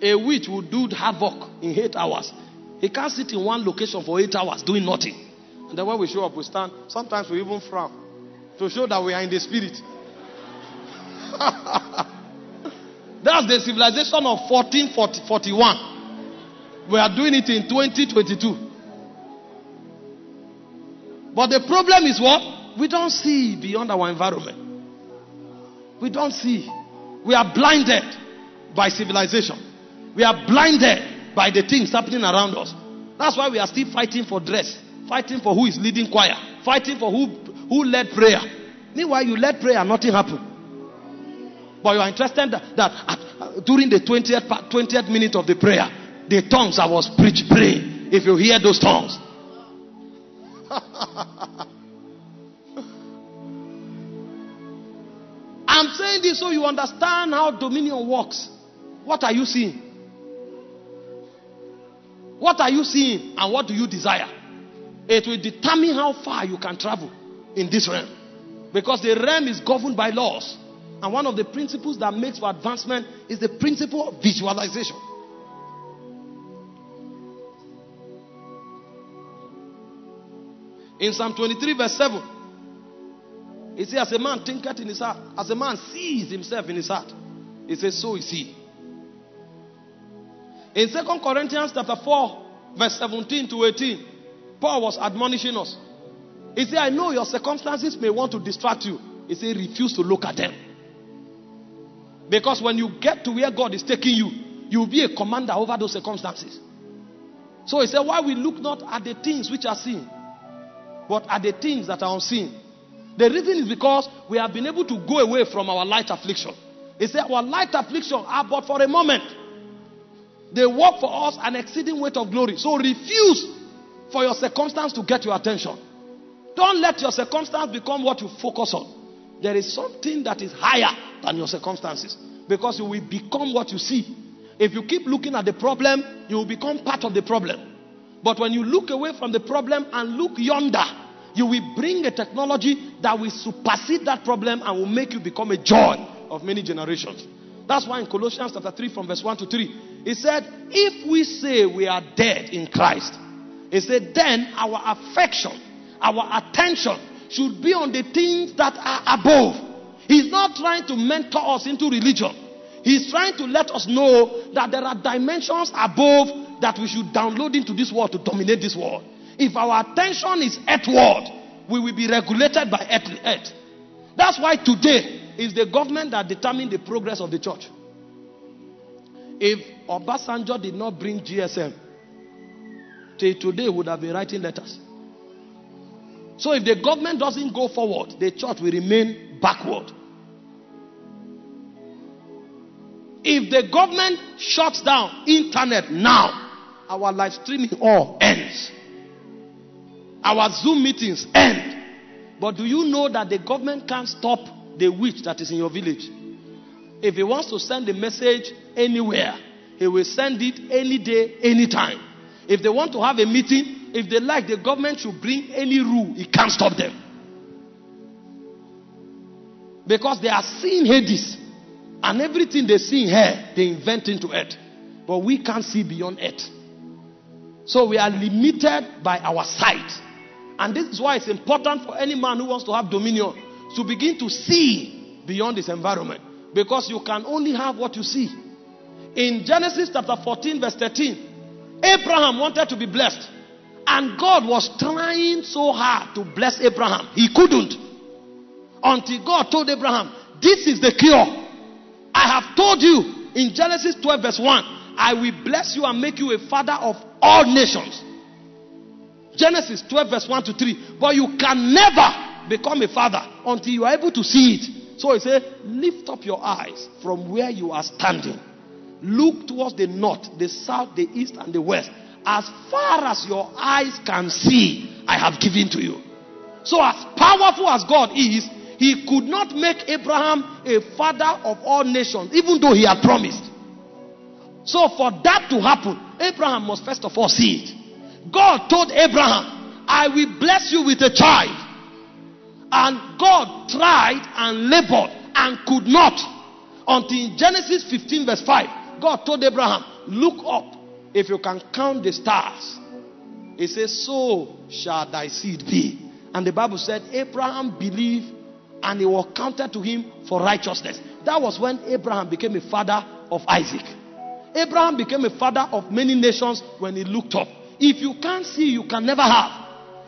a witch would do havoc in eight hours. He can't sit in one location for eight hours doing nothing. And then when we show up, we stand. Sometimes we even frown to show that we are in the spirit. That's the civilization of fourteen forty-one. We are doing it in twenty twenty-two. But the problem is what? We don't see beyond our environment. We don't see. We are blinded by civilization. We are blinded by the things happening around us. That's why we are still fighting for dress, fighting for who is leading choir, fighting for who, who led prayer. Meanwhile, you led prayer, nothing happened. But you are interested that, that uh, during the twentieth, twentieth minute of the prayer, the tongues I was preach, pray. If you hear those tongues. I'm saying this so you understand how dominion works. What are you seeing? What are you seeing, and what do you desire? It will determine how far you can travel in this realm. Because the realm is governed by laws. And one of the principles that makes for advancement is the principle of visualization. In Psalm twenty-three verse seven, it says, as a man thinketh in his heart, as a man sees himself in his heart, it says, so is he. In Second Corinthians chapter four verse seventeen to eighteen, Paul was admonishing us. He said, I know your circumstances may want to distract you. He said, refuse to look at them. Because when you get to where God is taking you, you will be a commander over those circumstances. So he said, why we look not at the things which are seen, but are the things that are unseen. The reason is because we have been able to go away from our light affliction. He said our light affliction are but for a moment. They work for us an exceeding weight of glory. So refuse for your circumstance to get your attention. Don't let your circumstance become what you focus on. There is something that is higher and your circumstances, because you will become what you see. If you keep looking at the problem, you will become part of the problem. But when you look away from the problem and look yonder, you will bring a technology that will supersede that problem and will make you become a joy of many generations. That's why in Colossians chapter three from verse one to three, it said, if we say we are dead in Christ, it said, then our affection, our attention should be on the things that are above. He's not trying to mentor us into religion. He's trying to let us know that there are dimensions above that we should download into this world to dominate this world. If our attention is earthward, we will be regulated by earth. That's why today is the government that determines the progress of the church. If Obasanjo did not bring G S M, till today would have been writing letters. So if the government doesn't go forward, the church will remain backward. If the government shuts down internet now, our live streaming all ends. Our Zoom meetings end. But do you know that the government can't stop the witch that is in your village? If he wants to send a message anywhere, he will send it any day, anytime. If they want to have a meeting, if they like, the government should bring any rule. It can't stop them. Because they are seeing Hades. And everything they see here, they invent into it. But we can't see beyond it. So we are limited by our sight. And this is why it's important for any man who wants to have dominion to begin to see beyond his environment. Because you can only have what you see. In Genesis chapter fourteen verse thirteen, Abraham wanted to be blessed. And God was trying so hard to bless Abraham. He couldn't. Until God told Abraham, this is the cure. I have told you in Genesis twelve verse one, I will bless you and make you a father of all nations. Genesis twelve verse one to three. But you can never become a father until you are able to see it. So he said, lift up your eyes from where you are standing. Look towards the north, the south, the east and the west. As far as your eyes can see, I have given to you. So as powerful as God is, he could not make Abraham a father of all nations, even though he had promised. So for that to happen, Abraham must first of all see it. God told Abraham, I will bless you with a child. And God tried and labored and could not. Until in Genesis fifteen verse five, God told Abraham, look up. If you can count the stars, it says, so shall thy seed be. And the Bible said, Abraham believed and it was counted to him for righteousness. That was when Abraham became a father of Isaac. Abraham became a father of many nations when he looked up. If you can't see, you can never have.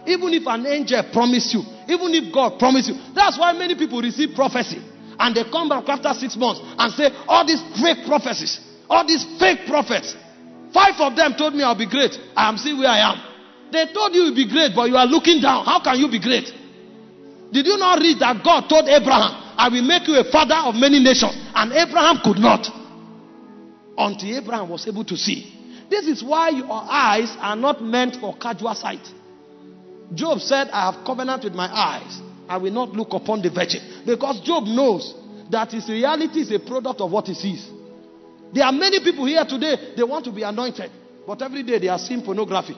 Even if an angel promised you, even if God promised you. That's why many people receive prophecy and they come back after six months and say, all these fake prophecies, all these fake prophets. Five of them told me I'll be great. I am still where I am. They told you you'll be great, but you are looking down. How can you be great? Did you not read that God told Abraham, I will make you a father of many nations? And Abraham could not. Until Abraham was able to see. This is why your eyes are not meant for casual sight. Job said, I have covenant with my eyes. I will not look upon the virgin. Because Job knows that his reality is a product of what he sees. There are many people here today, they want to be anointed. But every day they are seeing pornography.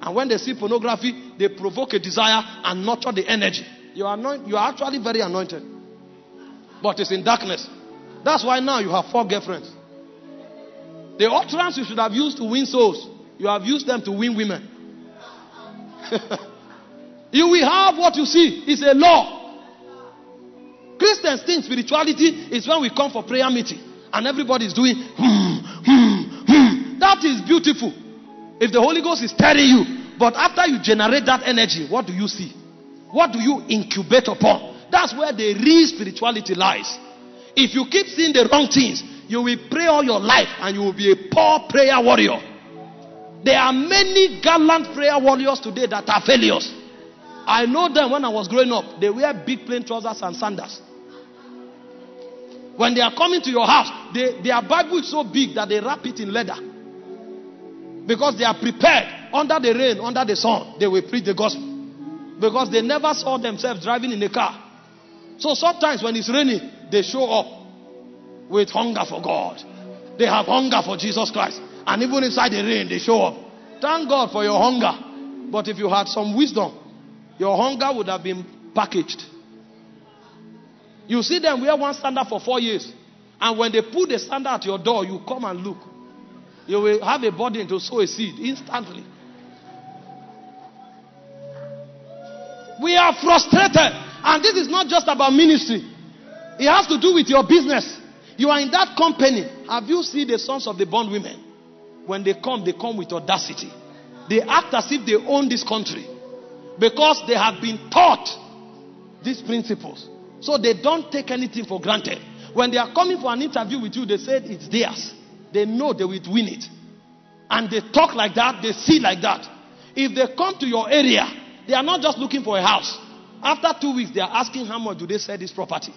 And when they see pornography, they provoke a desire and nurture the energy. You are, anoint, you are actually very anointed. But it's in darkness. That's why now you have four girlfriends. The utterance you should have used to win souls, you have used them to win women. You will have what you see. It's a law. Christians think spirituality is when we come for prayer meeting. And everybody is doing hmm, hmm, hmm. That is beautiful. If the Holy Ghost is telling you. But after you generate that energy, what do you see? What do you incubate upon? That's where the real spirituality lies. If you keep seeing the wrong things, you will pray all your life and you will be a poor prayer warrior. There are many gallant prayer warriors today that are failures. I know them when I was growing up. They wear big plain trousers and sandals. When they are coming to your house, they, their Bible is so big that they wrap it in leather. Because they are prepared. Under the rain, under the sun, they will preach the gospel. Because they never saw themselves driving in a car. So sometimes when it's raining, they show up. with hunger for God. They have hunger for Jesus Christ. And even inside the rain, they show up. Thank God for your hunger. But if you had some wisdom, your hunger would have been packaged. You see them wear one standard for four years. And when they put the standard at your door, you come and look. You will have a burden to sow a seed instantly. We are frustrated. And this is not just about ministry. It has to do with your business. You are in that company. Have you seen the sons of the bondwomen? When they come, they come with audacity. They act as if they own this country. Because they have been taught these principles. So they don't take anything for granted. When they are coming for an interview with you, they say it's theirs. They know they will win it. And they talk like that, they see like that. If they come to your area, they are not just looking for a house. After two weeks, they are asking how much do they sell this property.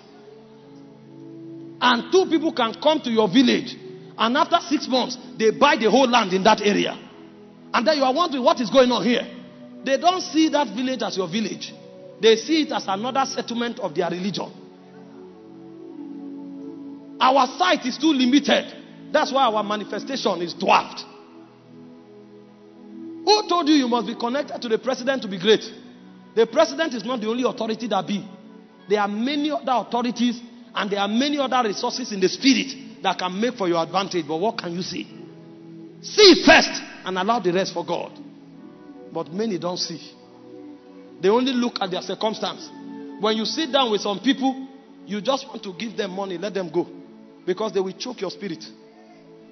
And two people can come to your village. And after six months, they buy the whole land in that area. And then you are wondering what is going on here. They don't see that village as your village. They see it as another settlement of their religion. Our sight is too limited. That's why our manifestation is dwarfed. Who told you you must be connected to the president to be great? The president is not the only authority that be. There are many other authorities and there are many other resources in the spirit that can make for your advantage. But what can you see? See first and allow the rest for God. But many don't see. They only look at their circumstance. When you sit down with some people, you just want to give them money, let them go. Because they will choke your spirit.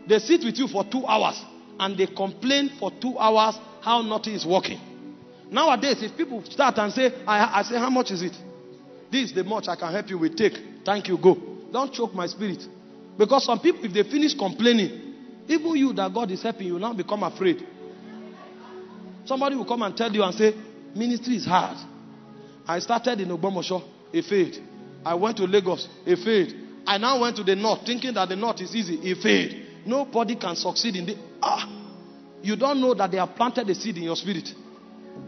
They sit with you for two hours and they complain for two hours how nothing is working. Nowadays, if people start and say, I, I say, how much is it? This is the much I can help you with. Take. Thank you. Go. Don't choke my spirit. Because some people, if they finish complaining, even you that God is helping, you now become afraid. Somebody will come and tell you and say, ministry is hard. I started in Ogbomosho, it failed. I went to Lagos, it failed. I now went to the north, thinking that the north is easy, it failed. Nobody can succeed in the... Ah! You don't know that they have planted a seed in your spirit.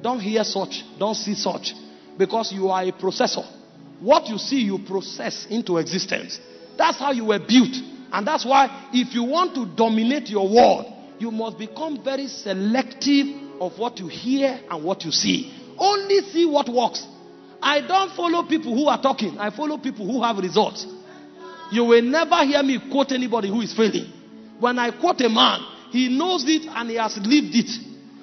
Don't hear such, don't see such. Because you are a processor. What you see, you process into existence. That's how you were built. And that's why if you want to dominate your world, you must become very selective of what you hear and what you see. Only see what works. I don't follow people who are talking. I follow people who have results. You will never hear me quote anybody who is failing. When I quote a man, he knows it and he has lived it.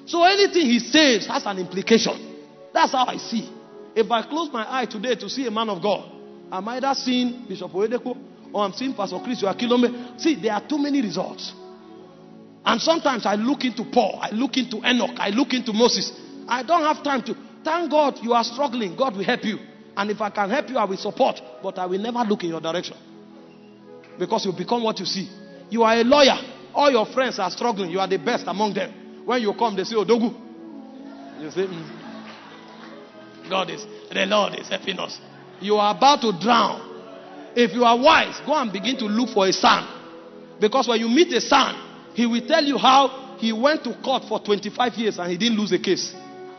So anything he says has an implication. That's how I see. If I close my eye today to see a man of God, I'm either seeing Bishop Oyedepo or I'm seeing Pastor Chris Oyakhilome. See, there are too many results. And sometimes I look into Paul, I look into Enoch, I look into Moses. I don't have time to... Thank God you are struggling. God will help you. And if I can help you, I will support. But I will never look in your direction. Because you become what you see. You are a lawyer. All your friends are struggling. You are the best among them. When you come, they say, Odogu. You say, mm. God is, the Lord is helping us. You are about to drown. If you are wise, go and begin to look for a son. Because when you meet a son, he will tell you how he went to court for twenty-five years and he didn't lose a case.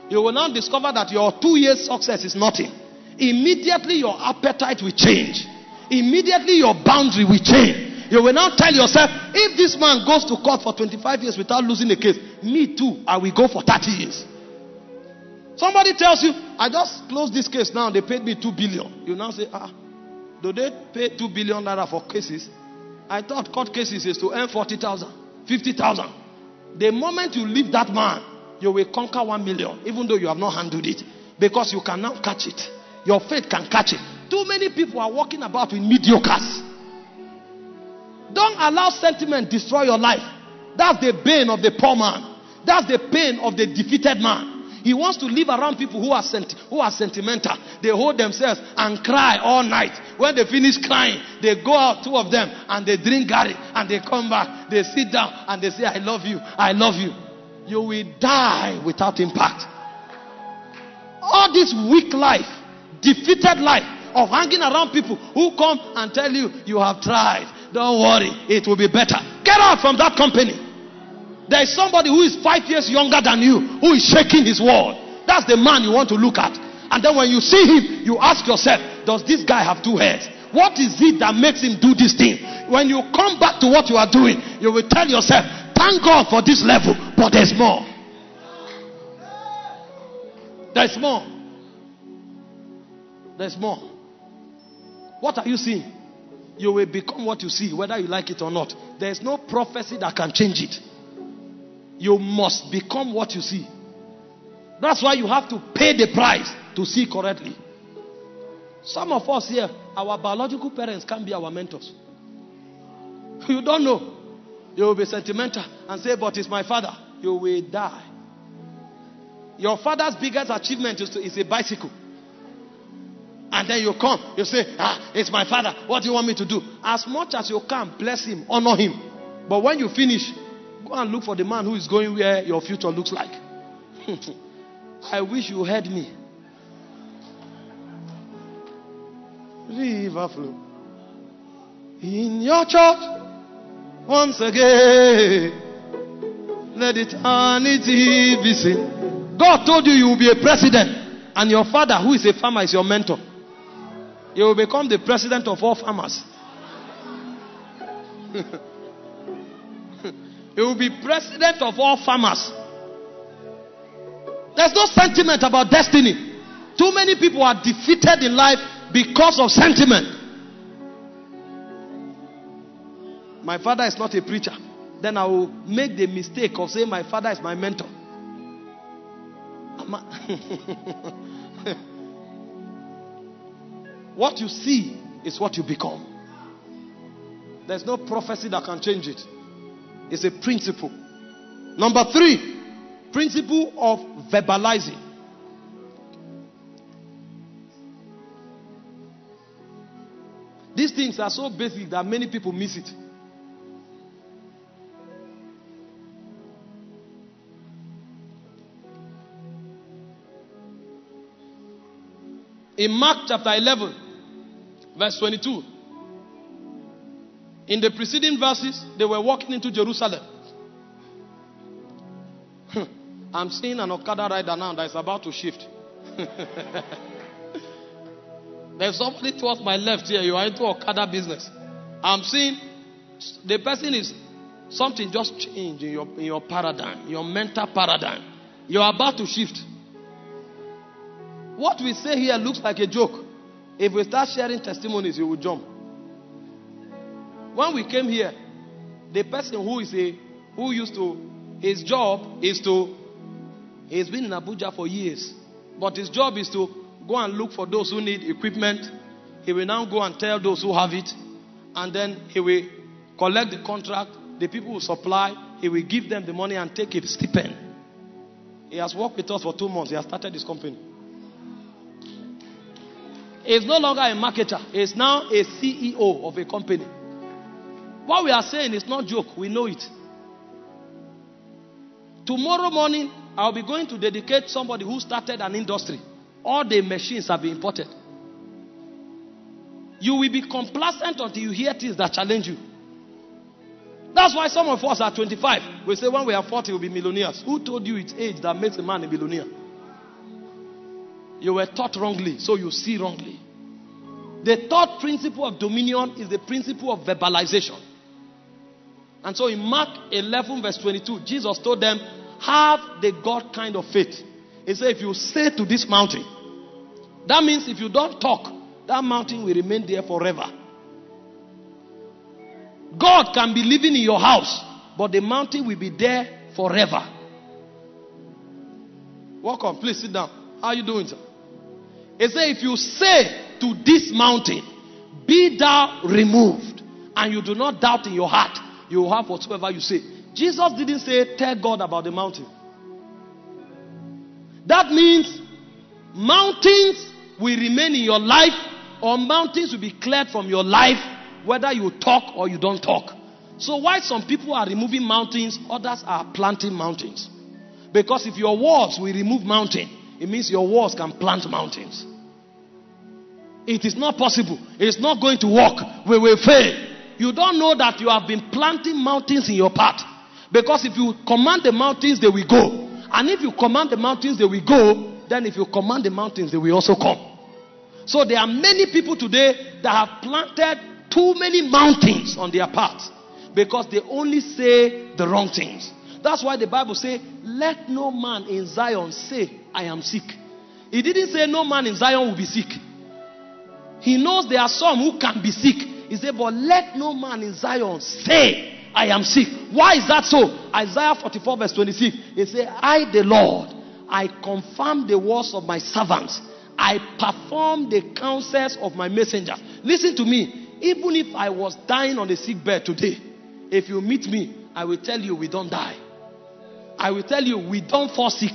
You will now discover that your two years success is nothing. Immediately your appetite will change. Immediately your boundary will change. You will now tell yourself, if this man goes to court for twenty-five years without losing a case, me too, I will go for thirty years. Somebody tells you, I just closed this case now, they paid me two billion. You now say, ah, do they pay two billion naira for cases? I thought court cases is to earn forty thousand, fifty thousand. The moment you leave that man, you will conquer one million, even though you have not handled it. Because you can now catch it. Your faith can catch it. Too many people are walking about with mediocres. Don't allow sentiment to destroy your life. That's the bane of the poor man. That's the pain of the defeated man. He wants to live around people who are sent who are sentimental. They hold themselves and cry all night. When they finish crying, they go out, two of them, and they drink garri, and they come back, they sit down, and they say, I love you, I love you. You will die without impact. All this weak life, defeated life of hanging around people who come and tell you, you have tried. Don't worry, it will be better. Get out from that company. There is somebody who is five years younger than you who is shaking his world. That's the man you want to look at. And then when you see him, you ask yourself, does this guy have two heads? What is it that makes him do this thing? When you come back to what you are doing, you will tell yourself, thank God for this level, but there's more. There's more. There's more. What are you seeing? You will become what you see, whether you like it or not. There's no prophecy that can change it. You must become what you see. That's why you have to pay the price to see correctly. Some of us here, our biological parents can be our mentors. You don't know. You will be sentimental and say, but it's my father. You will die. Your father's biggest achievement is, to, is a bicycle. And then you come, you say, ah, it's my father. What do you want me to do? As much as you can, bless him, honor him. But when you finish, go and look for the man who is going where your future looks like. I wish you heard me. River flow in your church once again. Let eternity be seen. God told you you will be a president, and your father, who is a farmer, is your mentor. You will become the president of all farmers. You will be president of all farmers. There's no sentiment about destiny. Too many people are defeated in life because of sentiment. My father is not a preacher. Then I will make the mistake of saying my father is my mentor. What you see is what you become. There's no prophecy that can change it. It's a principle. Number three, principle of verbalizing. These things are so basic that many people miss it. In Mark chapter eleven, verse twenty-two, in the preceding verses, they were walking into Jerusalem. I'm seeing an Okada rider now that is about to shift. There's somebody towards my left here. You are into Okada business. I'm seeing the person is something just changed in your, in your paradigm, your mental paradigm. You're about to shift. What we say here looks like a joke. If we start sharing testimonies, you will jump. When we came here, the person who is a who used to his job is to he's been in Abuja for years, but his job is to go and look for those who need equipment. He will now go and tell those who have it. And then he will collect the contract. The people who supply, he will give them the money and take a stipend. He has worked with us for two months. He has started his company. He is no longer a marketer. He is now a C E O of a company. What we are saying is not a joke. We know it. Tomorrow morning, I will be going to dedicate somebody who started an industry. All the machines have been imported. You will be complacent until you hear things that challenge you. That's why some of us are twenty-five. We say when we are forty, we'll be millionaires. Who told you it's age that makes a man a millionaire? You were taught wrongly, so you see wrongly. The third principle of dominion is the principle of verbalization. And so in Mark eleven, verse twenty-two, Jesus told them, have the God kind of faith. He said, if you say to this mountain, that means if you don't talk, that mountain will remain there forever. God can be living in your house, but the mountain will be there forever. Welcome, please sit down. How are you doing, sir? He said, if you say to this mountain, be thou removed, and you do not doubt in your heart, you will have whatsoever you say. Jesus didn't say, tell God about the mountain. That means mountains will remain in your life, or mountains will be cleared from your life, whether you talk or you don't talk. So why some people are removing mountains, others are planting mountains. Because if your words will remove mountain, it means your words can plant mountains. It is not possible. It is not going to work. We will fail. You don't know that you have been planting mountains in your path. Because if you command the mountains, they will go. And if you command the mountains, they will go. Then if you command the mountains, they will also come. So there are many people today that have planted too many mountains on their path because they only say the wrong things. That's why the Bible says, let no man in Zion say, I am sick. He didn't say no man in Zion will be sick. He knows there are some who can be sick. He said, but let no man in Zion say, I am sick. Why is that so? Isaiah forty-four verse twenty-six. It says, I the Lord, I confirm the words of my servants. I perform the counsels of my messengers. Listen to me. Even if I was dying on the sick bed today, if you meet me, I will tell you we don't die. I will tell you we don't fall sick.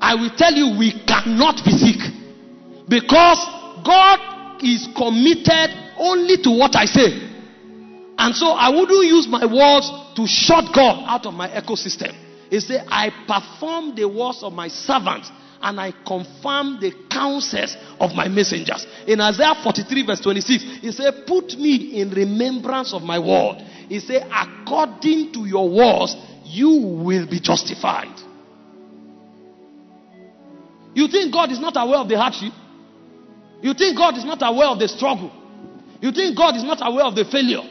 I will tell you we cannot be sick. Because God is committed only to what I say. And so I wouldn't use my words to shut God out of my ecosystem. He said, I perform the words of my servants and I confirm the counsels of my messengers. In Isaiah forty-three verse twenty-six, he said, put me in remembrance of my word. He said, according to your words, you will be justified. You think God is not aware of the hardship? You think God is not aware of the struggle? You think God is not aware of the failure?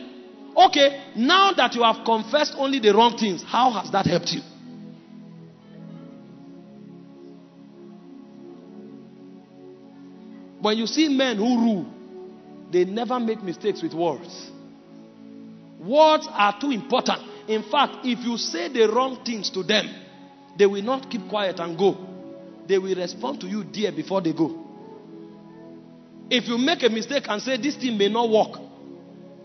Okay, now that you have confessed only the wrong things, how has that helped you? When you see men who rule, they never make mistakes with words. Words are too important. In fact, if you say the wrong things to them, they will not keep quiet and go. They will respond to you dear before they go. If you make a mistake and say this thing may not work,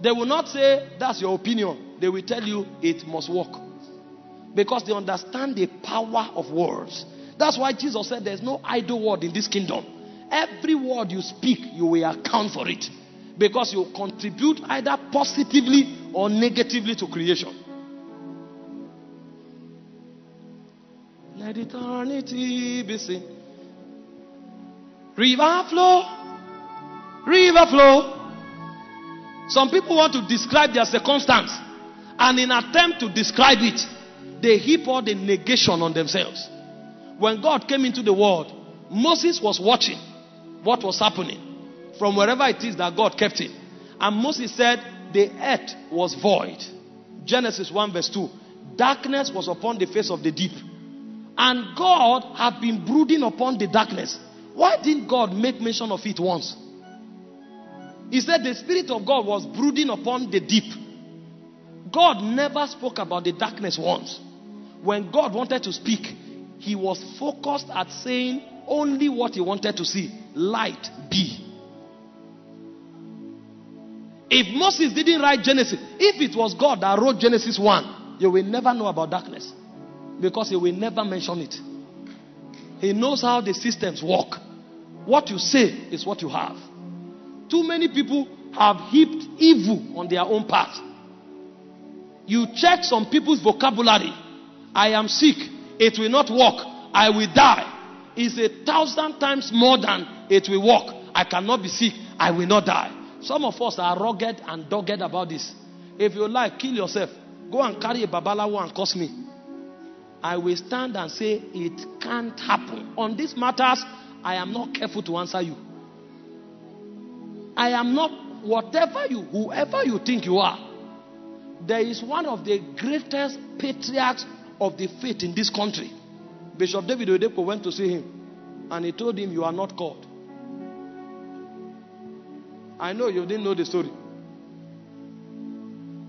they will not say, that's your opinion. They will tell you, it must work. Because they understand the power of words. That's why Jesus said, there's no idle word in this kingdom. Every word you speak, you will account for it. Because you contribute either positively or negatively to creation. Let eternity be seen. River flow. River flow. Some people want to describe their circumstance, and in attempt to describe it, they heap all the negation on themselves. When God came into the world, Moses was watching what was happening from wherever it is that God kept him. And Moses said, the earth was void. Genesis one verse two. Darkness was upon the face of the deep. And God had been brooding upon the darkness. Why didn't God make mention of it once? He said the Spirit of God was brooding upon the deep. God never spoke about the darkness once. When God wanted to speak, he was focused at saying only what he wanted to see. Light be. If Moses didn't write Genesis, if it was God that wrote Genesis one, you will never know about darkness. Because he will never mention it. He knows how the systems work. What you say is what you have. Too many people have heaped evil on their own path. You check some people's vocabulary. I am sick. It will not work. I will die. It's a thousand times more than it will work. I cannot be sick. I will not die. Some of us are rugged and dogged about this. If you like, kill yourself. Go and carry a babalawo and curse me. I will stand and say it can't happen. On these matters, I am not careful to answer you. I am not whatever you, whoever you think you are. There is one of the greatest patriarchs of the faith in this country. Bishop David Oyedepo went to see him and he told him, you are not called. I know you didn't know the story.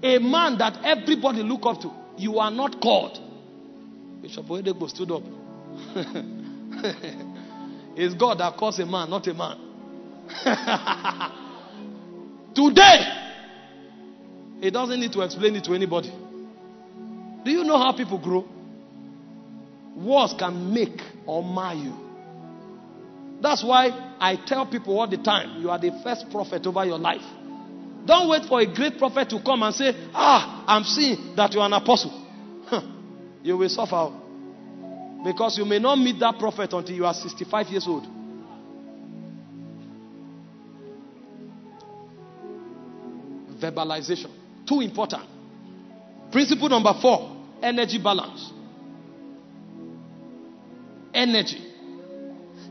A man that everybody look up to, you are not called. Bishop Oyedepo stood up. It's God that calls a man, not a man. Today, he doesn't need to explain it to anybody. Do you know how people grow? Words can make or mar you. That's why I tell people all the time, you are the first prophet over your life. Don't wait for a great prophet to come and say, ah, I'm seeing that you are an apostle. Huh. You will suffer. Because you may not meet that prophet until you are sixty-five years old. Verbalization. Too important. Principle number four. Energy balance. Energy.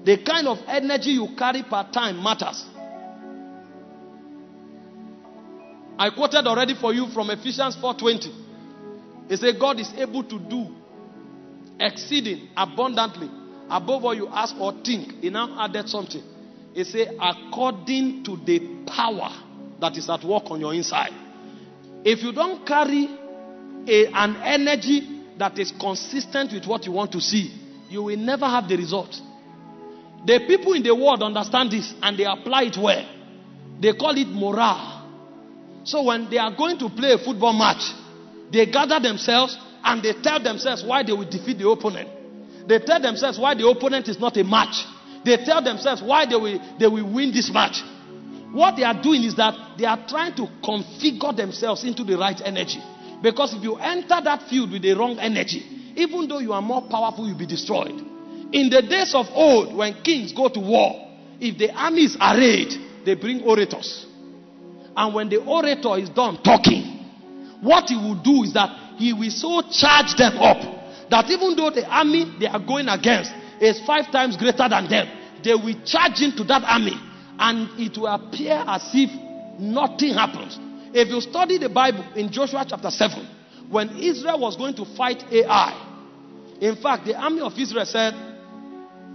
The kind of energy you carry per time matters. I quoted already for you from Ephesians four twenty. It says God is able to do exceeding abundantly above all you ask or think. He now added something. He says according to the power that is at work on your inside. If you don't carry a, an energy that is consistent with what you want to see, you will never have the result. The people in the world understand this and they apply it well. They call it morale. So when they are going to play a football match, they gather themselves and they tell themselves why they will defeat the opponent. They tell themselves why the opponent is not a match. They tell themselves why they will, they will win this match. What they are doing is that they are trying to configure themselves into the right energy. Because if you enter that field with the wrong energy, even though you are more powerful, you'll be destroyed. In the days of old, when kings go to war, if the army is arrayed, they bring orators. And when the orator is done talking, what he will do is that he will so charge them up that even though the army they are going against is five times greater than them, they will charge into that army and it will appear as if nothing happens. If you study the Bible in Joshua chapter seven, when Israel was going to fight Ai, in fact, the army of Israel said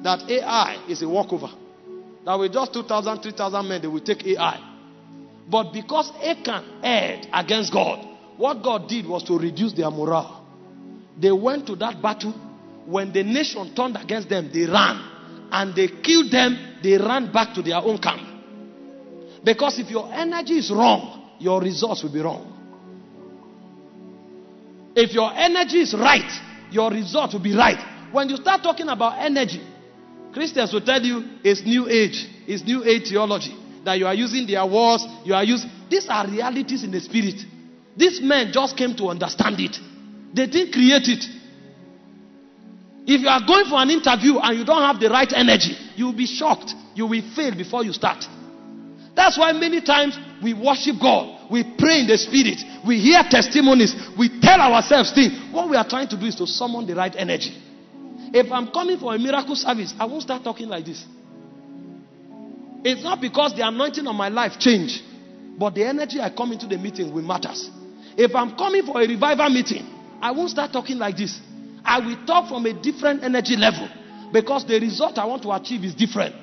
that Ai is a walkover. That with just two thousand, three thousand men, they will take Ai. But because Achan erred against God, what God did was to reduce their morale. They went to that battle. When the nation turned against them, they ran. And they killed them. They ran back to their own camp. Because if your energy is wrong, your results will be wrong. If your energy is right, your results will be right. When you start talking about energy, Christians will tell you it's new age. It's new age theology. That you are using their words, you are using... These are realities in the spirit. These men just came to understand it. They didn't create it. If you are going for an interview and you don't have the right energy, you will be shocked. You will fail before you start. That's why many times we worship God. We pray in the spirit. We hear testimonies. We tell ourselves things. What we are trying to do is to summon the right energy. If I'm coming for a miracle service, I won't start talking like this. It's not because the anointing on my life changed, but the energy I come into the meeting will matters. If I'm coming for a revival meeting, I won't start talking like this. I will talk from a different energy level because the result I want to achieve is different.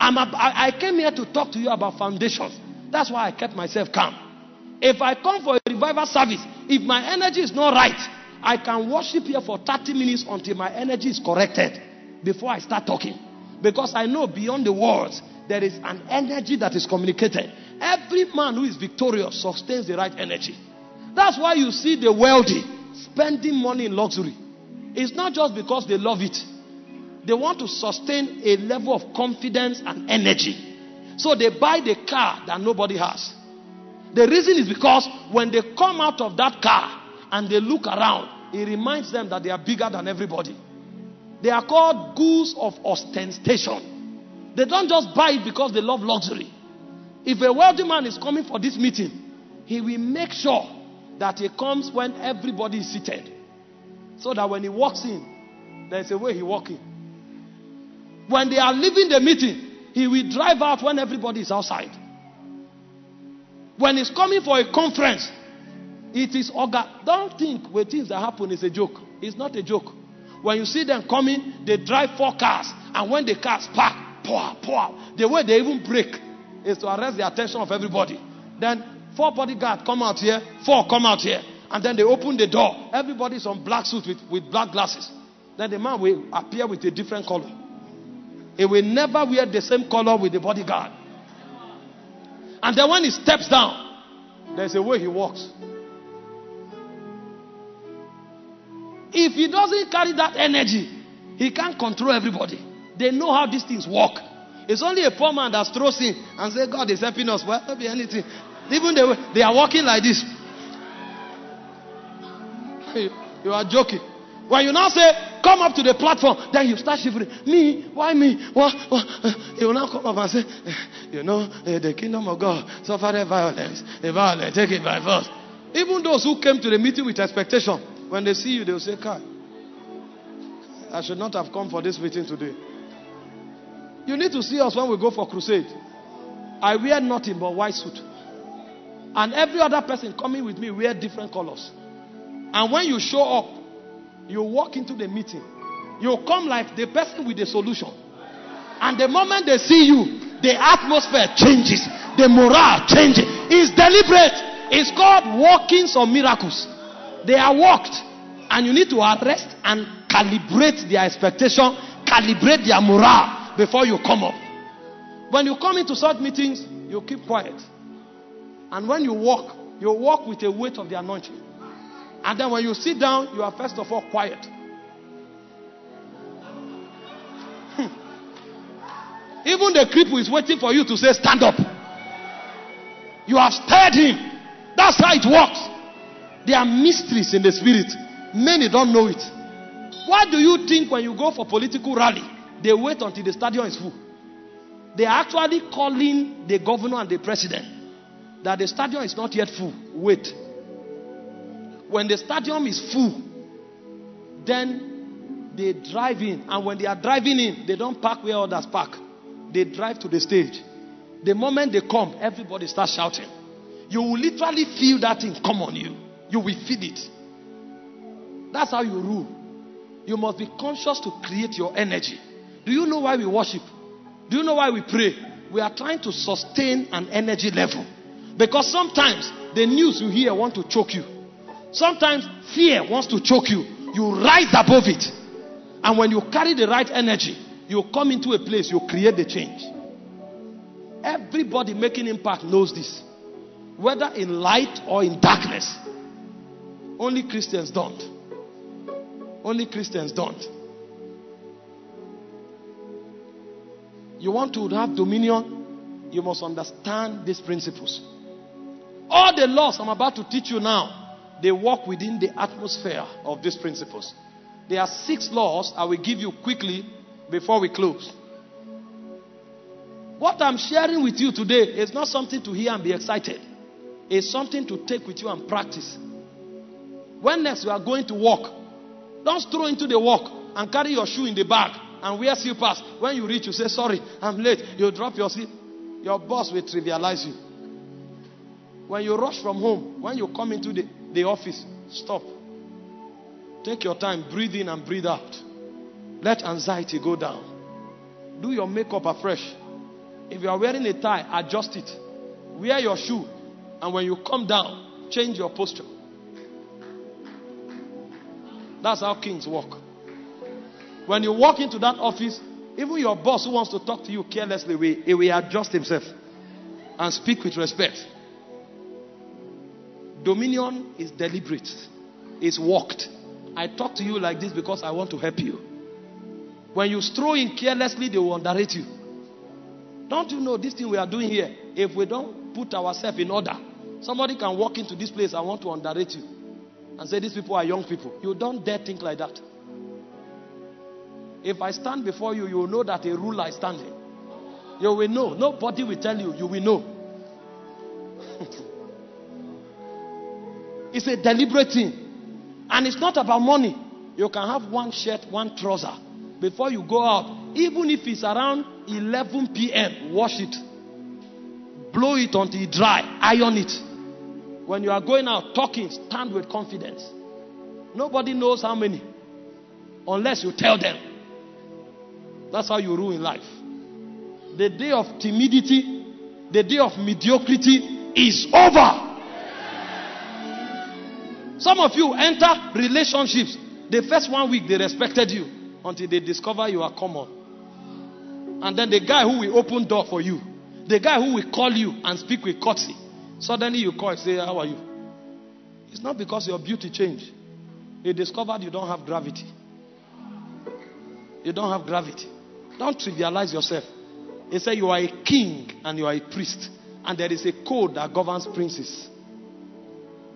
I'm ab- I came here to talk to you about foundations. That's why I kept myself calm. If I come for a revival service, if my energy is not right, I can worship here for thirty minutes until my energy is corrected before I start talking. Because I know beyond the words, there is an energy that is communicated. Every man who is victorious sustains the right energy. That's why you see the wealthy spending money in luxury. It's not just because they love it. They want to sustain a level of confidence and energy. So they buy the car that nobody has. The reason is because when they come out of that car and they look around, it reminds them that they are bigger than everybody. They are called goods of ostentation. They don't just buy it because they love luxury. If a wealthy man is coming for this meeting, he will make sure that he comes when everybody is seated. So that when he walks in, there is a way he walks in. When they are leaving the meeting, he will drive out when everybody is outside. When he's coming for a conference, it is orga- don't think with things that happen is a joke. It's not a joke. When you see them coming, they drive four cars, and when the cars park, Pow, pow. The way they even break is to arrest the attention of everybody. Then four bodyguards come out here, four come out here, and then they open the door. Everybody's on black suit with, with black glasses. Then the man will appear with a different color. He will never wear the same color with the bodyguard. And then when he steps down, there's a way he walks. If he doesn't carry that energy, he can't control everybody. They know how these things work. It's only a poor man that throws in and says, God is helping us. Well, not be anything. Even they, they are walking like this. You, you are joking. When you now say, come up to the platform, then you start shivering. Me? Why me? What? What? You will now come up and say, you know, the kingdom of God suffered violence. The violence, take it by force. Even those who came to the meeting with expectation, when they see you, they will say, God, I should not have come for this meeting today. You need to see us when we go for crusade. I wear nothing but white suit. And every other person coming with me wear different colors. And when you show up, you walk into the meeting. You come like the person with the solution. And the moment they see you, the atmosphere changes. The morale changes. It's deliberate. It's called walkings of miracles. They are walked. And you need to arrest and calibrate their expectation. Calibrate their morale before you come up. When you come into such meetings, you keep quiet. And when you walk, you walk with a weight of the anointing. And then when you sit down, you are first of all quiet. Hmm. Even the cripple is waiting for you to say, stand up. You have stirred him. That's how it works. There are mysteries in the spirit. Many don't know it. Why do you think when you go for political rally, they wait until the stadium is full? They are actually calling the governor and the president that the stadium is not yet full. Wait. When the stadium is full, then they drive in. And when they are driving in, they don't park where others park. They drive to the stage. The moment they come, everybody starts shouting. You will literally feel that thing come on you. You will feel it. That's how you rule. You must be conscious to create your energy. Do you know why we worship? Do you know why we pray? We are trying to sustain an energy level. Because sometimes the news you hear want to choke you. Sometimes fear wants to choke you. You rise above it. And when you carry the right energy, you come into a place, you create the change. Everybody making impact knows this. Whether in light or in darkness. Only Christians don't. Only Christians don't. You want to have dominion? You must understand these principles. All the laws I'm about to teach you now, they work within the atmosphere of these principles. There are six laws I will give you quickly before we close. What I'm sharing with you today is not something to hear and be excited. It's something to take with you and practice. When next you are going to walk, don't throw into the walk and carry your shoe in the bag and wear slippers. When you reach, you say, sorry, I'm late. You drop your slip. Your boss will trivialize you. When you rush from home, when you come into the the office, stop. Take your time, breathe in and breathe out. Let anxiety go down. Do your makeup afresh. If you are wearing a tie, adjust it. Wear your shoe, and when you come down, change your posture. That's how kings walk. When you walk into that office, even your boss who wants to talk to you carelessly will, he will adjust himself and speak with respect. Dominion is deliberate. It's worked. I talk to you like this because I want to help you. When you throw in carelessly, they will underrate you. Don't you know this thing we are doing here? If we don't put ourselves in order, somebody can walk into this place and want to underrate you and say, these people are young people. You don't dare think like that. If I stand before you, you will know that a ruler is standing. You will know. Nobody will tell you. You will know. It's a deliberate thing. And it's not about money. You can have one shirt, one trouser. Before you go out, even if it's around eleven p m, wash it. Blow it until it dry. Iron it. When you are going out talking, stand with confidence. Nobody knows how many. Unless you tell them. That's how you rule in life. The day of timidity, the day of mediocrity is over. Some of you enter relationships. The first one week they respected you until they discover you are common. And then the guy who will open door for you, the guy who will call you and speak with courtesy, suddenly you call and say, how are you? It's not because your beauty changed. They discovered you don't have gravity. You don't have gravity. Don't trivialize yourself. They say you are a king and you are a priest. And there is a code that governs princes.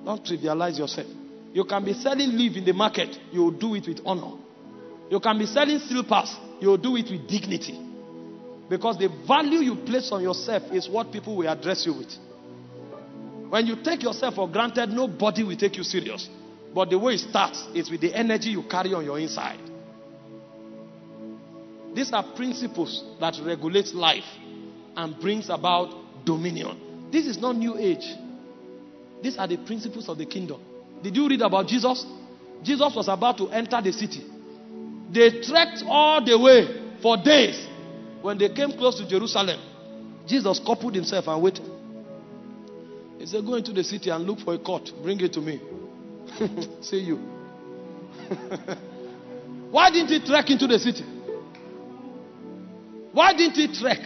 Don't trivialize yourself. You can be selling leaf in the market. You will do it with honor. You can be selling slippers. You will do it with dignity. Because the value you place on yourself is what people will address you with. When you take yourself for granted, nobody will take you serious. But the way it starts is with the energy you carry on your inside. These are principles that regulate life and brings about dominion. This is not new age. These are the principles of the kingdom. Did you read about Jesus? Jesus was about to enter the city. They trekked all the way for days. When they came close to Jerusalem, Jesus coupled himself and waited. He said, go into the city and look for a colt. Bring it to me. See you. Why didn't he trek into the city? Why didn't he trek?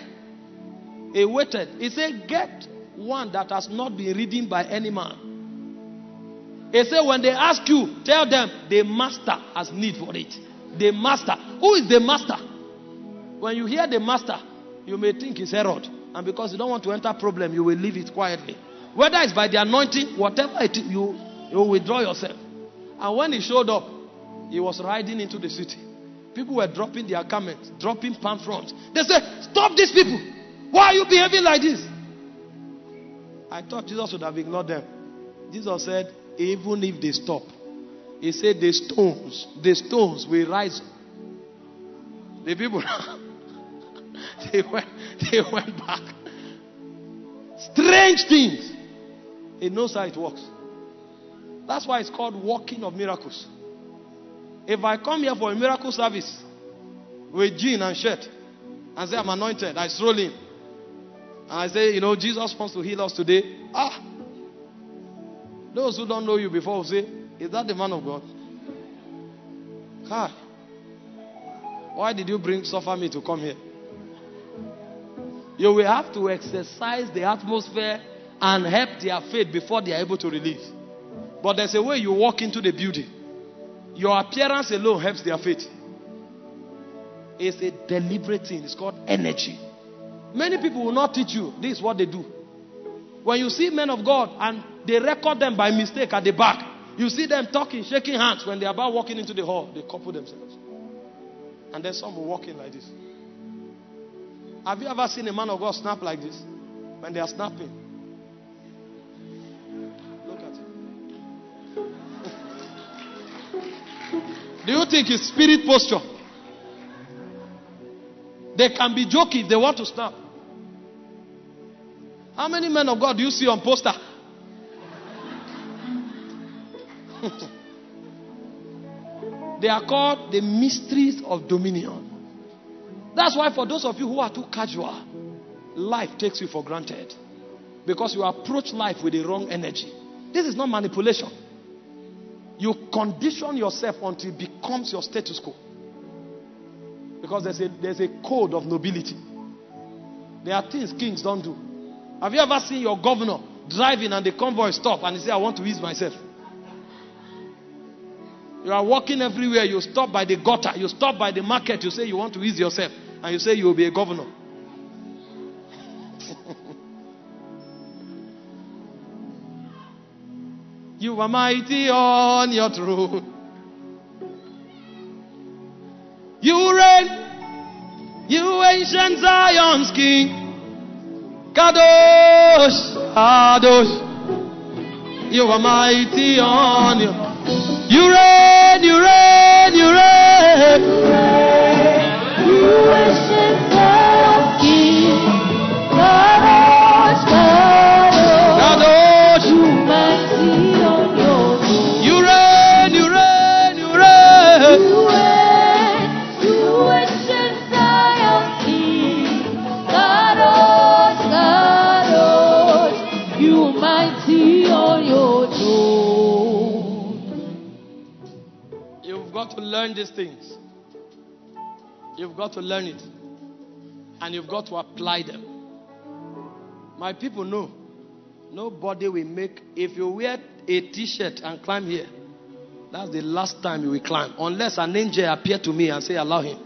He waited. He said, get one that has not been ridden by any man. He said, when they ask you, tell them, the master has need for it. The master. Who is the master? When you hear the master, you may think it's Herod. And because you don't want to enter problem, you will leave it quietly. Whether it's by the anointing, whatever it is, you, you withdraw yourself. And when he showed up, he was riding into the city. People were dropping their garments, dropping palm fronds. They said, stop these people. Why are you behaving like this? I thought Jesus would have ignored them. Jesus said, even if they stop, he said, the stones, the stones will rise. The people, they went, they went back. Strange things. He knows how it works. That's why it's called walking of miracles. If I come here for a miracle service with jean and shirt and say I'm anointed, I stroll in and I say, you know, Jesus wants to heal us today. Ah, those who don't know you before will say, is that the man of God? God, why did you bring suffer me to come here? You will have to exercise the atmosphere and help their faith before they are able to release. But there's a way you walk into the building. Your appearance alone helps their faith. It's a deliberate thing. It's called energy. Many people will not teach you. This is what they do. When you see men of God and they record them by mistake at the back, you see them talking, shaking hands. When they are about walking into the hall, they couple themselves. And then some will walk in like this. Have you ever seen a man of God snap like this? When they are snapping. Do you think it's spirit posture? They can be joking if they want to snap. How many men of God do you see on poster? They are called the mysteries of dominion. That's why for those of you who are too casual, life takes you for granted. Because you approach life with the wrong energy. This is not manipulation. You condition yourself until it becomes your status quo. Because there's a, there's a code of nobility. There are things kings don't do. Have you ever seen your governor driving and the convoy stop and he say, I want to ease myself? You are walking everywhere. You stop by the gutter. You stop by the market. You say you want to ease yourself. And you say you will be a governor. You are mighty on your throne. You reign. You ancient Zion's king. Kadosh, Kadosh. You are mighty on your throne. You reign, you reign, you reign. You ancient Zion's king. Kadosh, Kadosh. You mighty. To learn these things, you've got to learn it, and you've got to apply them. My people know nobody will make. If you wear a t-shirt and climb here, that's the last time you will climb, unless an angel appear to me and say allow him.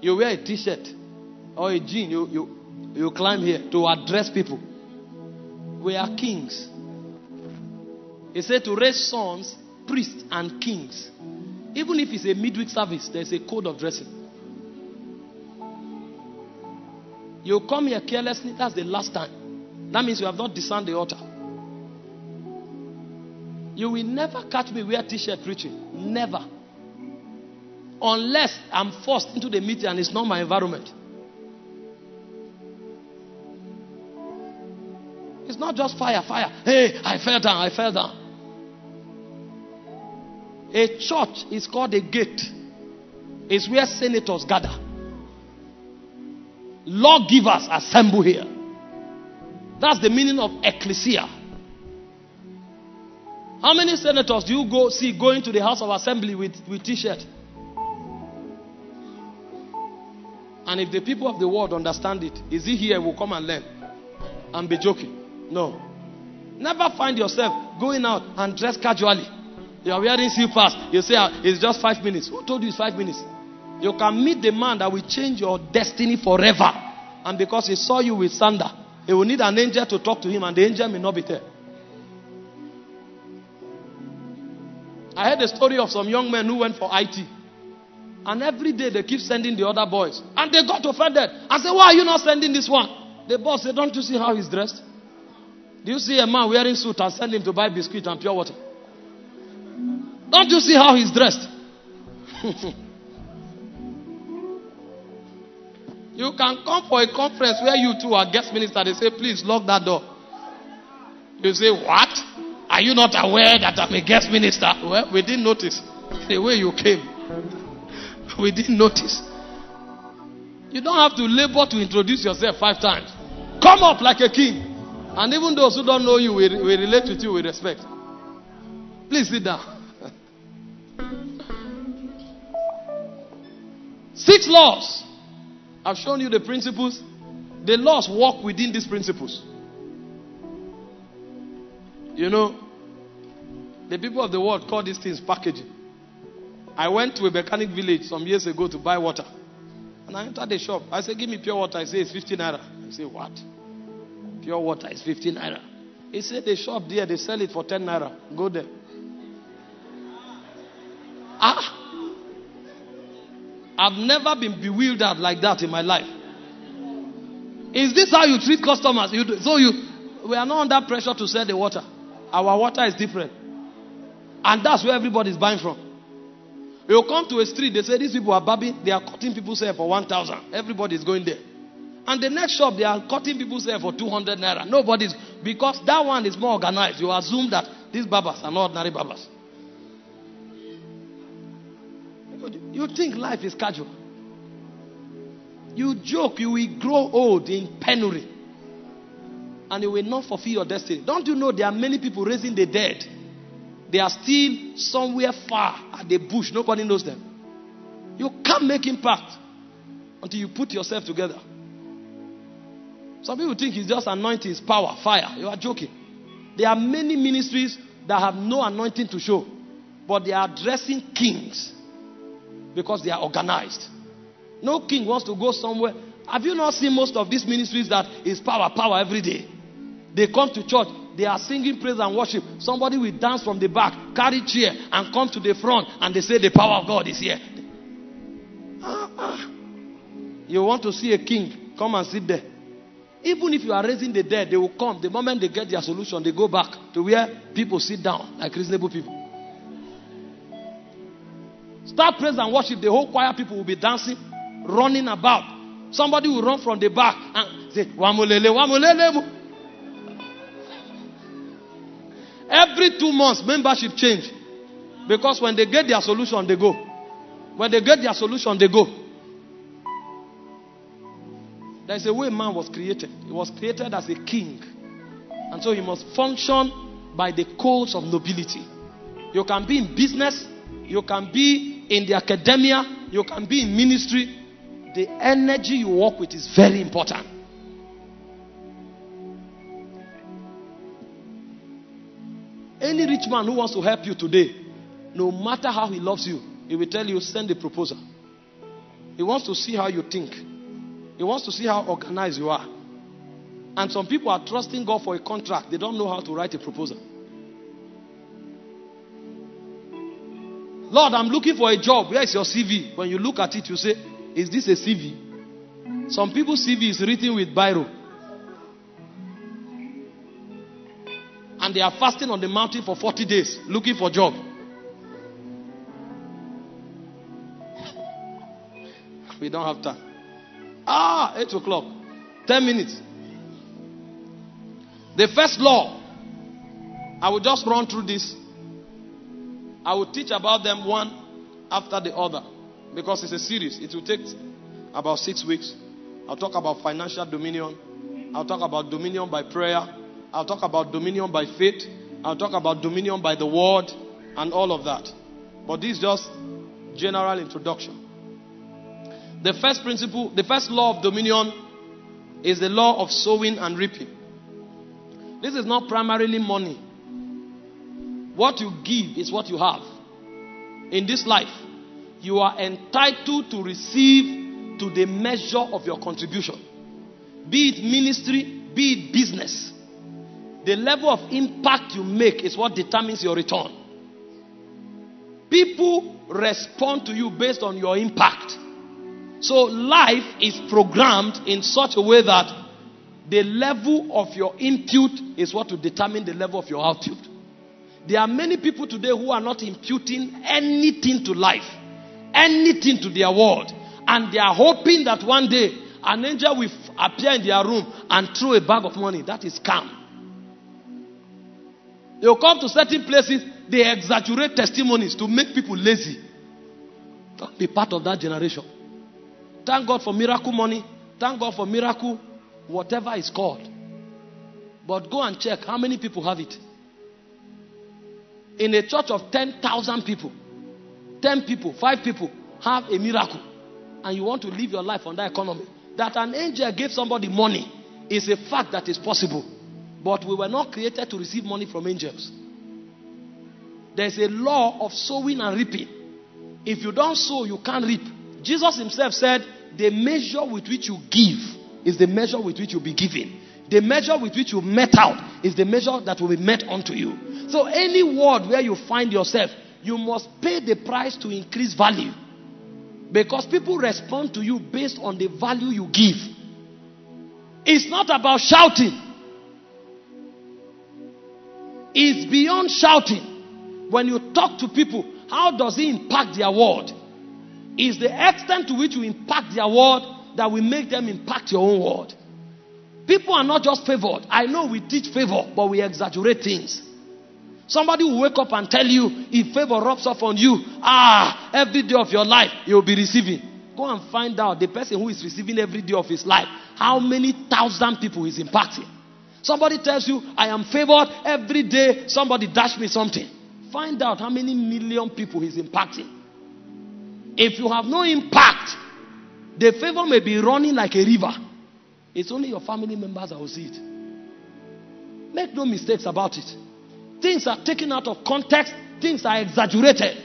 You wear a t-shirt or a jean, you you you climb here to address people. We are kings. He said to raise sons, priests and kings. Even if it's a midweek service, there's a code of dressing. You come here carelessly, that's the last time. That means you have not discerned the altar. You will never catch me wear t-shirt preaching. Never. unless I'm forced into the meeting and it's not my environment. It's not just fire, fire. Hey, I fell down, I fell down. A church is called a gate. It's where senators gather. Lawgivers assemble here. That's the meaning of ecclesia. How many senators do you go see going to the House of Assembly with, with T-shirt? And if the people of the world understand it, is he here will come and learn and be joking? No. Never find yourself going out and dress casually. You are wearing slippers. You say it's just five minutes. Who told you it's five minutes? You can meet the man that will change your destiny forever. And because he saw you with Sander, he will need an angel to talk to him, and the angel may not be there. I heard the story of some young men who went for I T. And every day they keep sending the other boys. And they got offended. And said, why are you not sending this one? The boss said, don't you see how he's dressed? Do you see a man wearing suit and send him to buy biscuit and pure water? Don't you see how he's dressed? You can come for a conference where you two are guest minister. They say, please lock that door. You say, what? Are you not aware that I'm a guest minister? Well, we didn't notice. The way you came. We didn't notice. You don't have to labor to introduce yourself five times. Come up like a king. And even those who don't know you, we, we relate with you with respect. Please sit down. Six laws. I've shown you the principles. The laws work within these principles. You know, the people of the world call these things packaging. I went to a mechanic village some years ago to buy water. And I entered the shop. I said, give me pure water. I said, it's fifteen naira. I said, what? Pure water is fifteen naira. He said, the shop there, they sell it for ten naira. Go there. Ah! I've never been bewildered like that in my life. Is this how you treat customers? You do, so you, we are not under pressure to sell the water. Our water is different. And that's where everybody is buying from. You come to a street, they say, these people are babbing. They are cutting people's hair for one thousand. Everybody is going there. And the next shop, they are cutting people's hair for two hundred naira. Nobody's, because that one is more organized. You assume that these barbers are not ordinary barbers. You think life is casual. You joke, you will grow old in penury. And you will not fulfill your destiny. Don't you know there are many people raising the dead? They are still somewhere far at the bush. Nobody knows them. You can't make impact until you put yourself together. Some people think it's just anointing, it's power, fire. You are joking. There are many ministries that have no anointing to show. But they are addressing kings. Because they are organized. No king wants to go somewhere. Have you not seen most of these ministries that is power, power every day? They come to church. They are singing praise and worship. Somebody will dance from the back, carry chair, and come to the front. And they say the power of God is here. Ah, ah. You want to see a king, come and sit there. Even if you are raising the dead, they will come. The moment they get their solution, they go back to where people sit down like reasonable people. Start praise and worship. The whole choir people will be dancing, running about. Somebody will run from the back and say, Wamulele, Wamulele. Every two months, membership change. Because when they get their solution, they go. When they get their solution, they go. There is a way man was created. He was created as a king. And so he must function by the codes of nobility. You can be in business. You can be in the academia. You can be in ministry. The energy you work with is very important. Any rich man who wants to help you today, no matter how he loves you, he will tell you, send a proposal. He wants to see how you think. He wants to see how organized you are. And some people are trusting God for a contract. They don't know how to write a proposal. Lord, I'm looking for a job. Where is your C V? When you look at it, you say, is this a C V? Some people's C V is written with biro. And they are fasting on the mountain for forty days, looking for a job. We don't have time. Ah, eight o'clock. Ten minutes. The first law. I will just run through this. I will teach about them one after the other. Because it's a series. It will take about six weeks. I'll talk about financial dominion. I'll talk about dominion by prayer. I'll talk about dominion by faith. I'll talk about dominion by the word and all of that. But this is just general introduction. The first principle, the first law of dominion is the law of sowing and reaping. This is not primarily money. What you give is what you have. In this life, you are entitled to receive to the measure of your contribution. Be it ministry, be it business. The level of impact you make is what determines your return. People respond to you based on your impact. So life is programmed in such a way that the level of your input is what will determine the level of your output. There are many people today who are not imputing anything to life, anything to their world, and they are hoping that one day an angel will appear in their room and throw a bag of money. That is scam. They'll come to certain places, they exaggerate testimonies to make people lazy. Don't be part of that generation. Thank God for miracle money. Thank God for miracle, whatever it's called. But go and check how many people have it. In a church of ten thousand people, ten people, five people have a miracle. And you want to live your life on that economy. That an angel gave somebody money is a fact that is possible. But we were not created to receive money from angels. There's a law of sowing and reaping. If you don't sow, you can't reap. Jesus himself said, the measure with which you give is the measure with which you'll be given. The measure with which you met out is the measure that will be met unto you. So any word where you find yourself, you must pay the price to increase value. Because people respond to you based on the value you give. It's not about shouting. It's beyond shouting. When you talk to people, how does it impact their world? It's the extent to which you impact their world that will make them impact your own world. People are not just favored. I know we teach favor, but we exaggerate things. Somebody will wake up and tell you, if favor rubs off on you, ah, every day of your life, you'll be receiving. Go and find out the person who is receiving every day of his life, how many thousand people is impacting. Somebody tells you, I am favored every day, somebody dash me something. Find out how many million people he's impacting. If you have no impact, the favor may be running like a river. It's only your family members that will see it. Make no mistakes about it. Things are taken out of context. Things are exaggerated.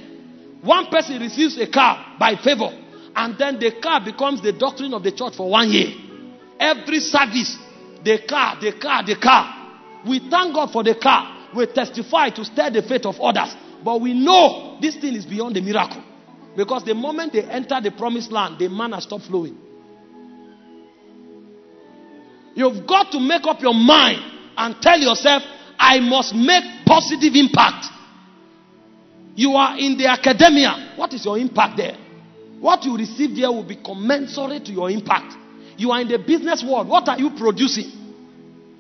One person receives a car by favor, and then the car becomes the doctrine of the church for one year. Every service, the car, the car, the car. We thank God for the car. We testify to stir the faith of others. But we know this thing is beyond the miracle. Because the moment they enter the promised land, the manna stops flowing. You've got to make up your mind and tell yourself, I must make positive impact. You are in the academia. What is your impact there? What you receive there will be commensurate to your impact. You are in the business world. What are you producing?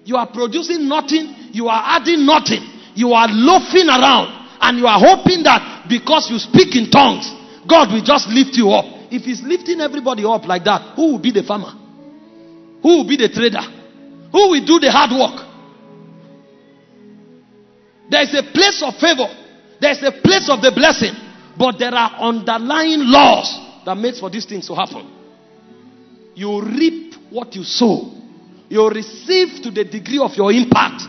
You are producing nothing. You are adding nothing. You are loafing around. And you are hoping that because you speak in tongues, God will just lift you up. If he's lifting everybody up like that, who will be the farmer? Who will be the trader? Who will do the hard work? There is a place of favor. There is a place of the blessing. But there are underlying laws that makes for these things to happen. You reap what you sow. You receive to the degree of your impact.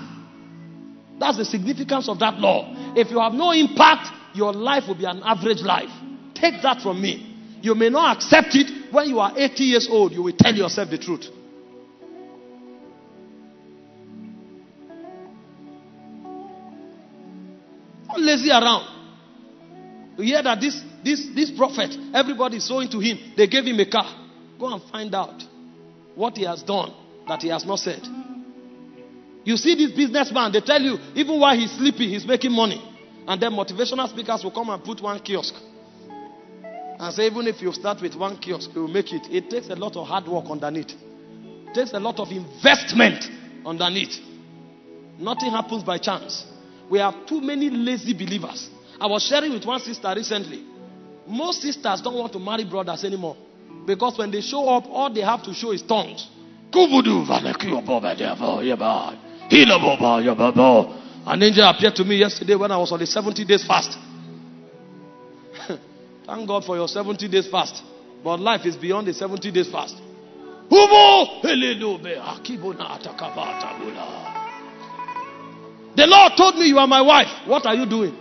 That's the significance of that law. If you have no impact, your life will be an average life. Take that from me. You may not accept it. When you are eighty years old, you will tell yourself the truth. Don't lazy around. You hear that this, this, this prophet, everybody is sowing to him. They gave him a car. Go and find out what he has done that he has not said. You see this businessman, they tell you, even while he's sleeping, he's making money. And then motivational speakers will come and put one kiosk. And so even if you start with one kiosk, you will make it. It takes a lot of hard work underneath. It takes a lot of investment underneath. Nothing happens by chance. We have too many lazy believers. I was sharing with one sister recently. Most sisters don't want to marry brothers anymore. Because when they show up, all they have to show is tongues. An angel appeared to me yesterday when I was on the seventy days fast. Thank God for your seventy days fast. But life is beyond the seventy days fast. The Lord told me, you are my wife. What are you doing?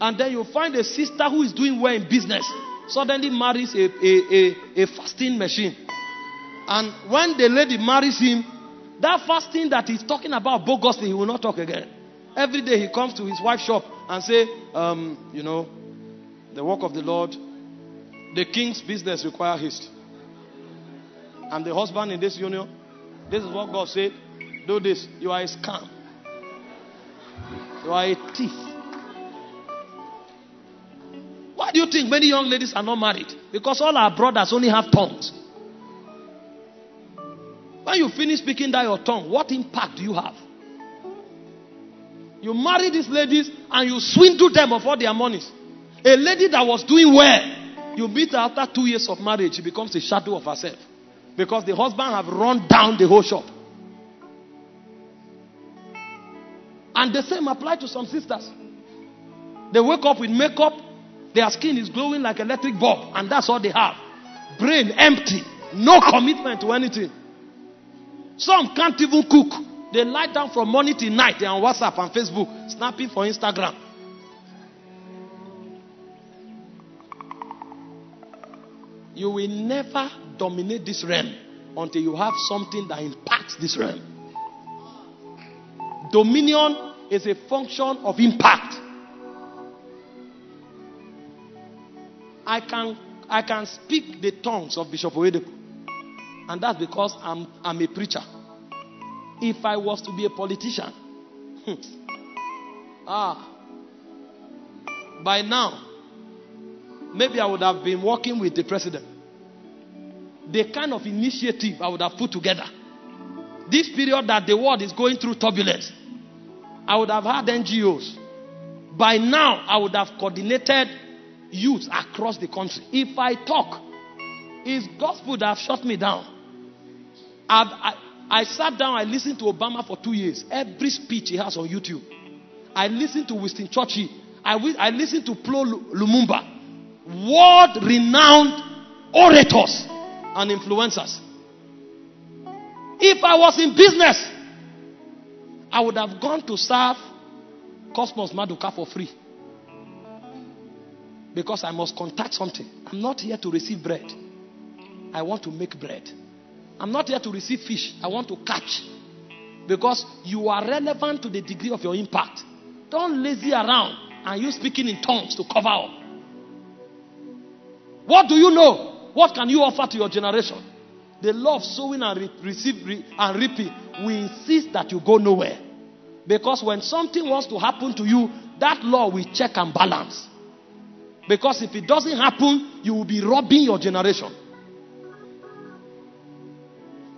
And then you find a sister who is doing well in business. Suddenly marries a, a, a, a fasting machine. And when the lady marries him, that fasting that he's talking about bogusly, he will not talk again. Every day he comes to his wife's shop and say, um, you know, the work of the Lord, the king's business requires haste. I'm the husband in this union. This is what God said. Do this. You are a scam. You are a thief. Why do you think many young ladies are not married? Because all our brothers only have tongues. When you finish speaking that your tongue, what impact do you have? You marry these ladies and you swindle them of all their monies. A lady that was doing well, you meet her after two years of marriage, she becomes a shadow of herself. Because the husband have run down the whole shop. And the same applies to some sisters. They wake up with makeup, their skin is glowing like electric bulb, and that's all they have. Brain empty, no commitment to anything. Some can't even cook. They lie down from morning till night. They're on WhatsApp and Facebook, snapping for Instagram. You will never dominate this realm until you have something that impacts this realm. Dominion is a function of impact. I can, I can speak the tongues of Bishop Oyedepo. And that's because I'm, I'm a preacher. If I was to be a politician, ah, by now, maybe I would have been working with the president. The kind of initiative I would have put together. This period that the world is going through turbulence, I would have had N G Os. By now, I would have coordinated youth across the country. If I talk, it's gospel that have shut me down. I've, I, I sat down, I listened to Obama for two years. Every speech he has on YouTube. I listened to Winston Churchill. I, I listened to Plo Lumumba. World-renowned orators and influencers. If I was in business, I would have gone to serve Cosmos Maduka for free. Because I must contact something. I'm not here to receive bread. I want to make bread. I'm not here to receive fish. I want to catch. Because you are relevant to the degree of your impact. Don't lazy around and you speaking in tongues to cover up. What do you know? What can you offer to your generation? The law of sowing and re receive re and reaping will insist that you go nowhere. Because when something wants to happen to you, that law will check and balance. Because if it doesn't happen, you will be robbing your generation.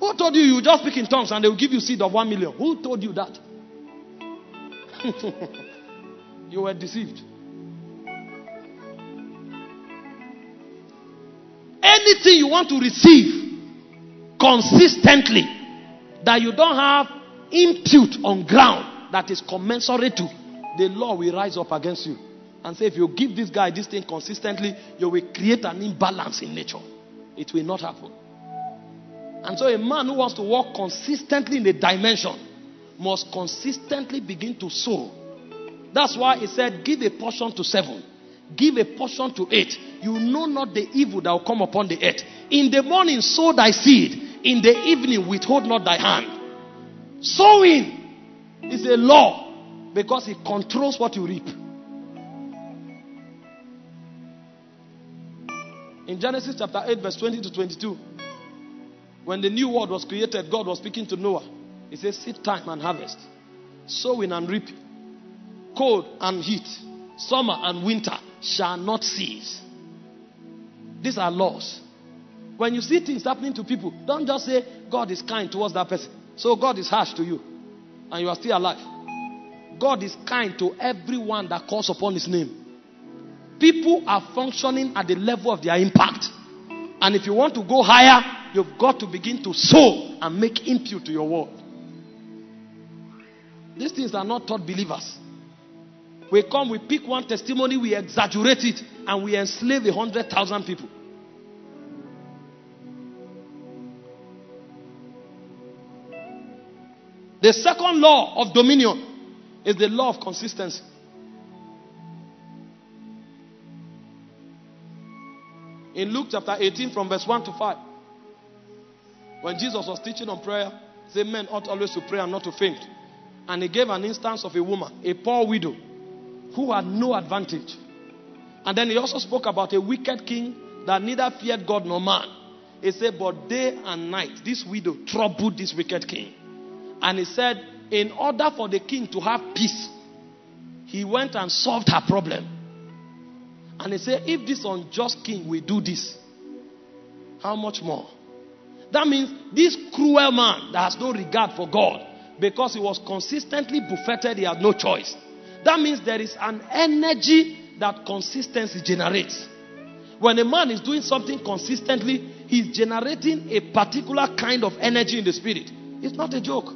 Who told you you just speak in tongues and they will give you seed of one million? Who told you that? You were deceived. Anything you want to receive consistently that you don't have impute on ground that is commensurate to, the law will rise up against you and say, if you give this guy this thing consistently, you will create an imbalance in nature. It will not happen. And so a man who wants to walk consistently in a dimension must consistently begin to sow. That's why he said, give a portion to seven. Give a portion to eight. You know not the evil that will come upon the earth. In the morning sow thy seed. In the evening withhold not thy hand. Sowing is a law because it controls what you reap. In Genesis chapter eight verse twenty to twenty-two. When the new world was created, God was speaking to Noah. He says, seed time and harvest, sowing and reaping, cold and heat, summer and winter, shall not cease. These are laws. When you see things happening to people, don't just say God is kind towards that person, so God is harsh to you and you are still alive. God is kind to everyone that calls upon his name. People are functioning at the level of their impact. And if you want to go higher, you've got to begin to sow and make input to your world. These things are not taught believers. We come, we pick one testimony, we exaggerate it, and we enslave a hundred thousand people. The second law of dominion is the law of consistency. In Luke chapter eighteen from verse one to five, when Jesus was teaching on prayer, he said men ought always to pray and not to faint. And he gave an instance of a woman, a poor widow, who had no advantage. And then he also spoke about a wicked king that neither feared God nor man. He said, but day and night this widow troubled this wicked king. And he said, in order for the king to have peace, he went and solved her problem. And he said, if this unjust king will do this, how much more? That means this cruel man that has no regard for God, because he was consistently buffeted, he had no choice. That means there is an energy that consistency generates. When a man is doing something consistently, he's generating a particular kind of energy in the spirit. It's not a joke.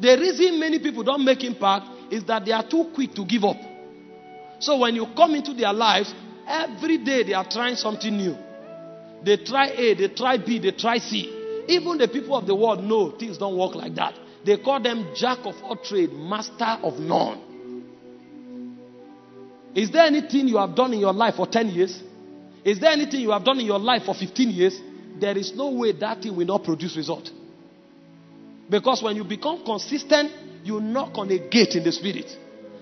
The reason many people don't make impact is that they are too quick to give up. So when you come into their lives, every day they are trying something new. They try A, they try B, they try C. Even the people of the world know things don't work like that. They call them jack of all trade, master of none. Is there anything you have done in your life for ten years? Is there anything you have done in your life for fifteen years? There is no way that thing will not produce result. Because when you become consistent, you knock on a gate in the spirit.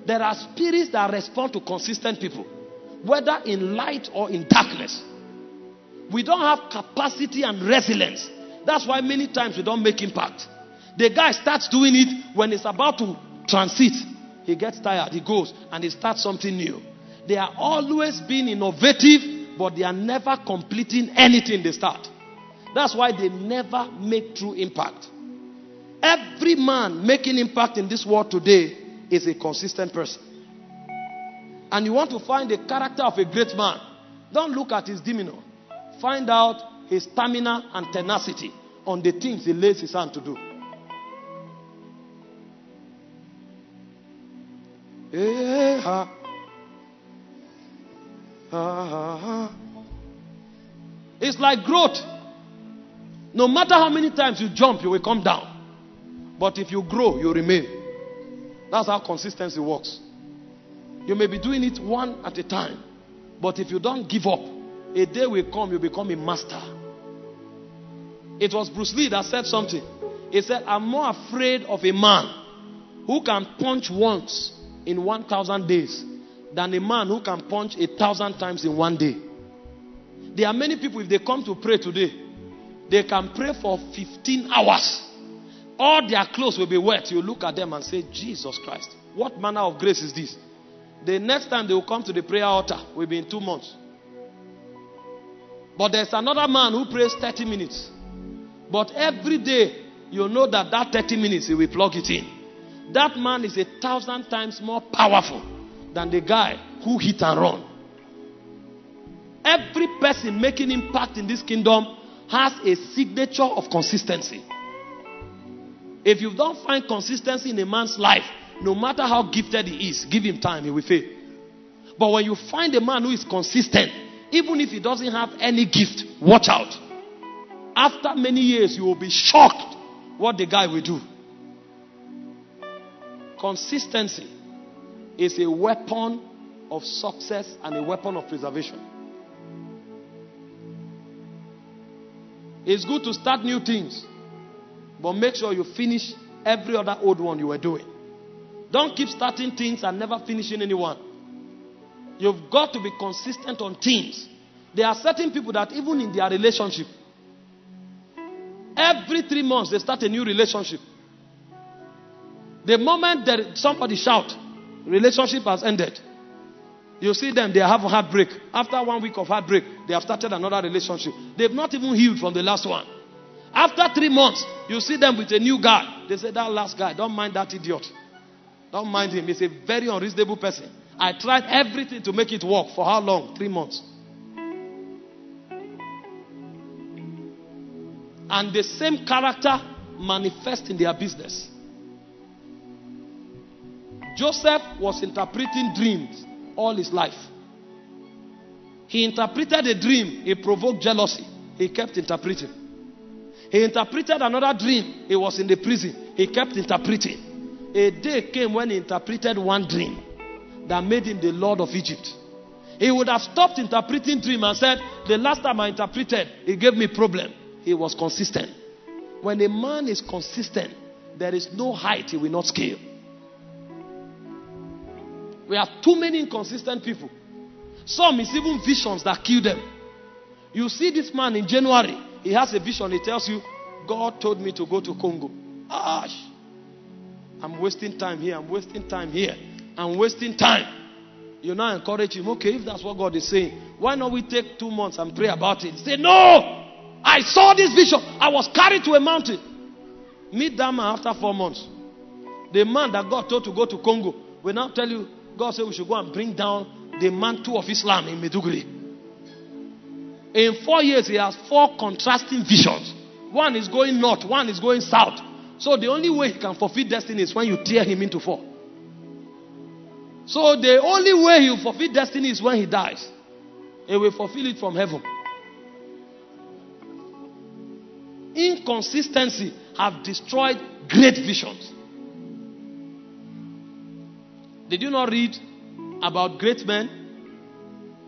There are spirits that respond to consistent people, whether in light or in darkness. We don't have capacity and resilience. That's why many times we don't make impact. The guy starts doing it, when it's about to transit, he gets tired, he goes and he starts something new. They are always being innovative, but they are never completing anything they start. That's why they never make true impact. Every man making impact in this world today is a consistent person. And you want to find the character of a great man, don't look at his demeanor. Find out his stamina and tenacity on the things he lays his hand to do. Eh, ha. Ha, ha, ha. It's like growth. No matter how many times you jump, you will come down. But if you grow, you remain. That's how consistency works. You may be doing it one at a time, but if you don't give up, a day will come, you become a master. It was Bruce Lee that said something. He said, I'm more afraid of a man who can punch once in one thousand days than a man who can punch a thousand times in one day. There are many people, if they come to pray today, they can pray for fifteen hours. All their clothes will be wet. You look at them and say, Jesus Christ, what manner of grace is this? The next time they will come to the prayer altar will be in two months. But there's another man who prays thirty minutes. But every day, you know that that thirty minutes, he will plug it in. That man is a thousand times more powerful than the guy who hit and run. Every person making impact in this kingdom has a signature of consistency. If you don't find consistency in a man's life, no matter how gifted he is, give him time, he will fail. But when you find a man who is consistent, even if he doesn't have any gift, watch out. After many years, you will be shocked what the guy will do. Consistency is a weapon of success and a weapon of preservation. It's good to start new things, but make sure you finish every other old one you were doing. Don't keep starting things and never finishing anyone. You've got to be consistent on things. There are certain people that even in their relationship, every three months they start a new relationship. The moment there somebody shouts, relationship has ended. You see them, they have heartbreak. After one week of heartbreak, they have started another relationship. They've not even healed from the last one. After three months, you see them with a new guy. They say, that last guy, don't mind that idiot. Don't mind him. He's a very unreasonable person. I tried everything to make it work. For how long? Three months. And the same character manifests in their business. Joseph was interpreting dreams all his life. He interpreted a dream. It provoked jealousy. He kept interpreting. He interpreted another dream. He was in the prison. He kept interpreting. A day came when he interpreted one dream that made him the Lord of Egypt. He would have stopped interpreting dream and said, the last time I interpreted, it gave me problem. He was consistent. When a man is consistent, there is no height he will not scale. We have too many inconsistent people. Some is even visions that kill them. You see this man in January, he has a vision. He tells you, God told me to go to Congo. Ash, I'm wasting time here. I'm wasting time here. I'm wasting time. You now encourage him. Okay, if that's what God is saying, why not we take two months and pray about it? Say, no! I saw this vision. I was carried to a mountain. Meet that man after four months. The man that God told to go to Congo will now tell you, God said we should go and bring down the mantle of Islam in Meduguri. In four years, he has four contrasting visions. One is going north, one is going south. So the only way he can fulfill destiny is when you tear him into four. So the only way he will fulfill destiny is when he dies. He will fulfill it from heaven. Inconsistency have destroyed great visions. Did you not read about great men?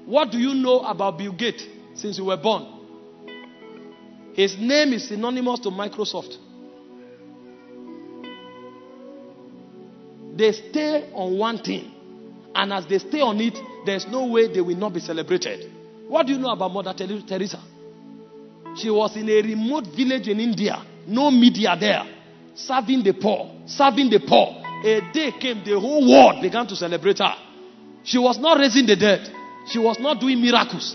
What do you know about Bill Gates since you were born? His name is synonymous to Microsoft. They stay on one thing, and as they stay on it, there's no way they will not be celebrated. What do you know about Mother Teresa? She was in a remote village in India. No media there. Serving the poor. Serving the poor. A day came, the whole world began to celebrate her. She was not raising the dead. She was not doing miracles.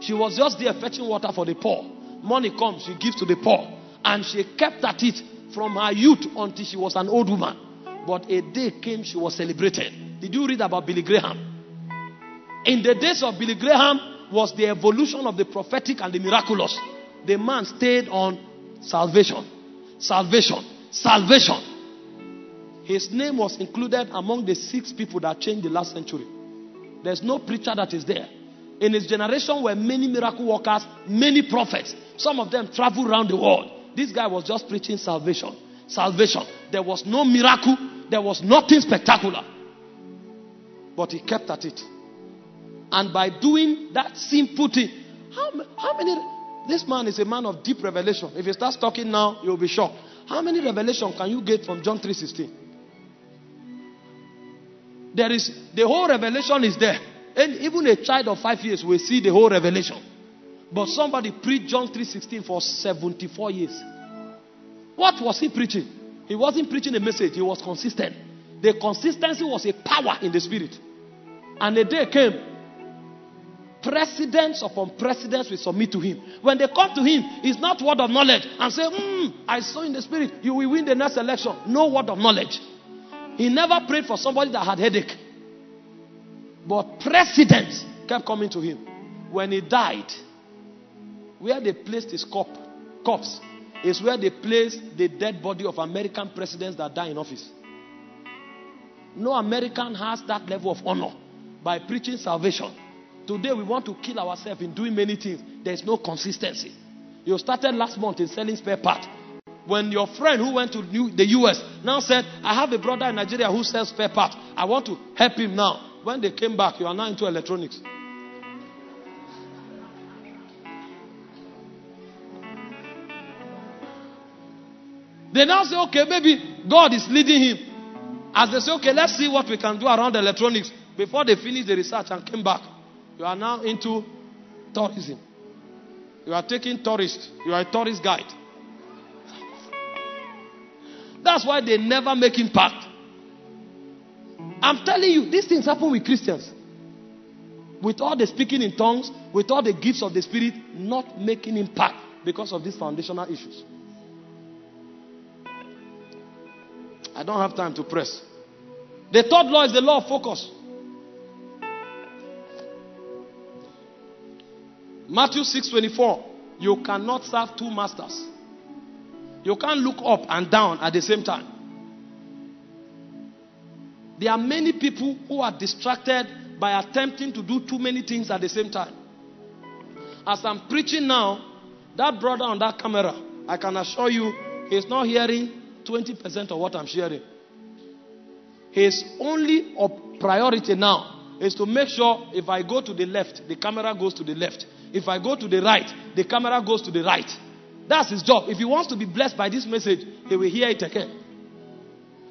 She was just there fetching water for the poor. Money comes, she gives to the poor. And she kept at it from her youth until she was an old woman. But a day came, she was celebrated. Did you read about Billy Graham? In the days of Billy Graham was the evolution of the prophetic and the miraculous. The man stayed on salvation, salvation, salvation. His name was included among the six people that changed the last century. There's no preacher that is there. In his generation were many miracle workers, many prophets. Some of them traveled around the world. This guy was just preaching salvation, salvation. There was no miracle. There was nothing spectacular. But he kept at it. And by doing that simple thing, how, how many... This man is a man of deep revelation. If he starts talking now, you'll be shocked. How many revelations can you get from John three sixteen? There is, the whole revelation is there. And even a child of five years will see the whole revelation. But somebody preached John three sixteen for seventy-four years. What was he preaching? He wasn't preaching a message. He was consistent. The consistency was a power in the spirit. And the day came. Precedents upon precedents will submit to him. When they come to him, it's not word of knowledge and say, mm, I saw in the spirit, you will win the next election. No word of knowledge. He never prayed for somebody that had headache. But precedents kept coming to him. When he died, where they placed his corpse is where they placed the dead body of American presidents that die in office. No American has that level of honor by preaching salvation. Today we want to kill ourselves in doing many things. There is no consistency. You started last month in selling spare parts. When your friend who went to the U S now said, I have a brother in Nigeria who sells spare parts. I want to help him now. When they came back, you are now into electronics. They now say, okay, maybe God is leading him. As they say, okay, let's see what we can do around electronics. Before they finish the research and came back, you are now into tourism. You are taking tourists. You are a tourist guide. That's why they never make impact. I'm telling you, these things happen with Christians. with all the speaking in tongues, with all the gifts of the Spirit, not making impact because of these foundational issues. I don't have time to press. The third law is the law of focus. Matthew six twenty-four. You cannot serve two masters. You can't look up and down at the same time. There are many people who are distracted by attempting to do too many things at the same time. As I'm preaching now, that brother on that camera, I can assure you, he's not hearing twenty percent of what I'm sharing. His only priority now is to make sure if I go to the left, the camera goes to the left. If I go to the right, the camera goes to the right. That's his job. If he wants to be blessed by this message, he will hear it again.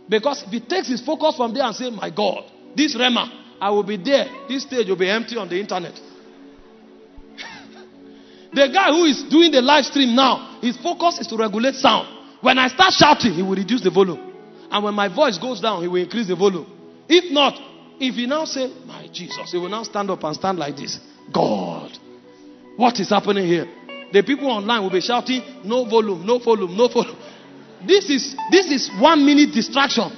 Because if he takes his focus from there and says, my God, this Rema, I will be there. This stage will be empty on the internet. The guy who is doing the live stream now, his focus is to regulate sound. When I start shouting, he will reduce the volume. And when my voice goes down, he will increase the volume. If not, if he now says, my Jesus, he will now stand up and stand like this. God, what is happening here? The people online will be shouting, no volume, no volume, no volume. This is, this is one minute distraction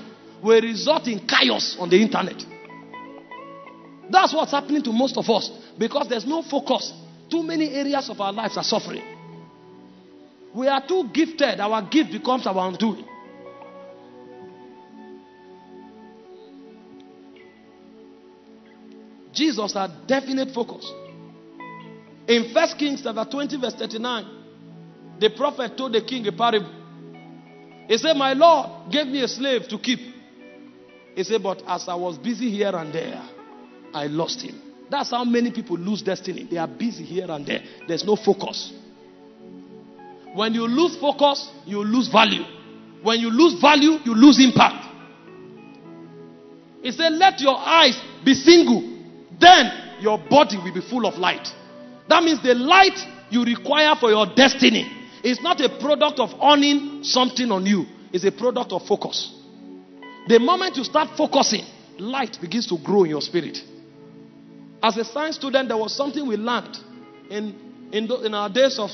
will result in chaos on the internet. That's what's happening to most of us. Because there's no focus. Too many areas of our lives are suffering. We are too gifted. Our gift becomes our undoing. Jesus had definite focus. In First Kings chapter twenty verse thirty-nine, the prophet told the king a parable. He said, my Lord gave me a slave to keep. He said, but as I was busy here and there, I lost him. That's how many people lose destiny. They are busy here and there. There's no focus. When you lose focus, you lose value. When you lose value, you lose impact. He said, let your eyes be single. Then your body will be full of light. That means the light you require for your destiny, it's not a product of owning something on you. It's a product of focus. The moment you start focusing, light begins to grow in your spirit. As a science student, there was something we learned in, in, the, in our days of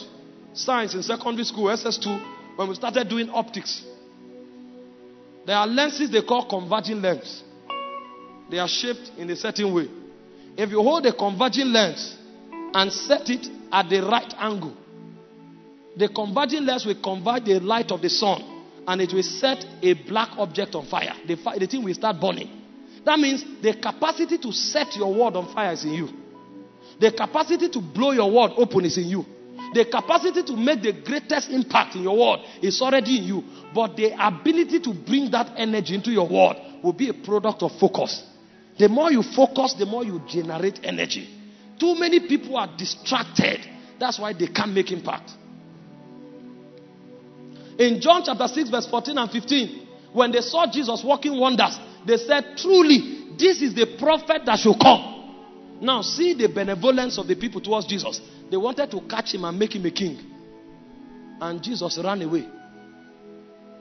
science in secondary school, S S two, when we started doing optics. There are lenses they call converging lenses. They are shaped in a certain way. If you hold a converging lens and set it at the right angle, the converging lens will convert the light of the sun and it will set a black object on fire. The, fi the thing will start burning. That means the capacity to set your word on fire is in you. The capacity to blow your word open is in you. The capacity to make the greatest impact in your word is already in you. But the ability to bring that energy into your word will be a product of focus. The more you focus, the more you generate energy. Too many people are distracted. That's why they can't make impact. In John chapter six verse fourteen and fifteen, when they saw Jesus working wonders, they said, truly, this is the prophet that should come. Now see the benevolence of the people towards Jesus. They wanted to catch him and make him a king. And Jesus ran away.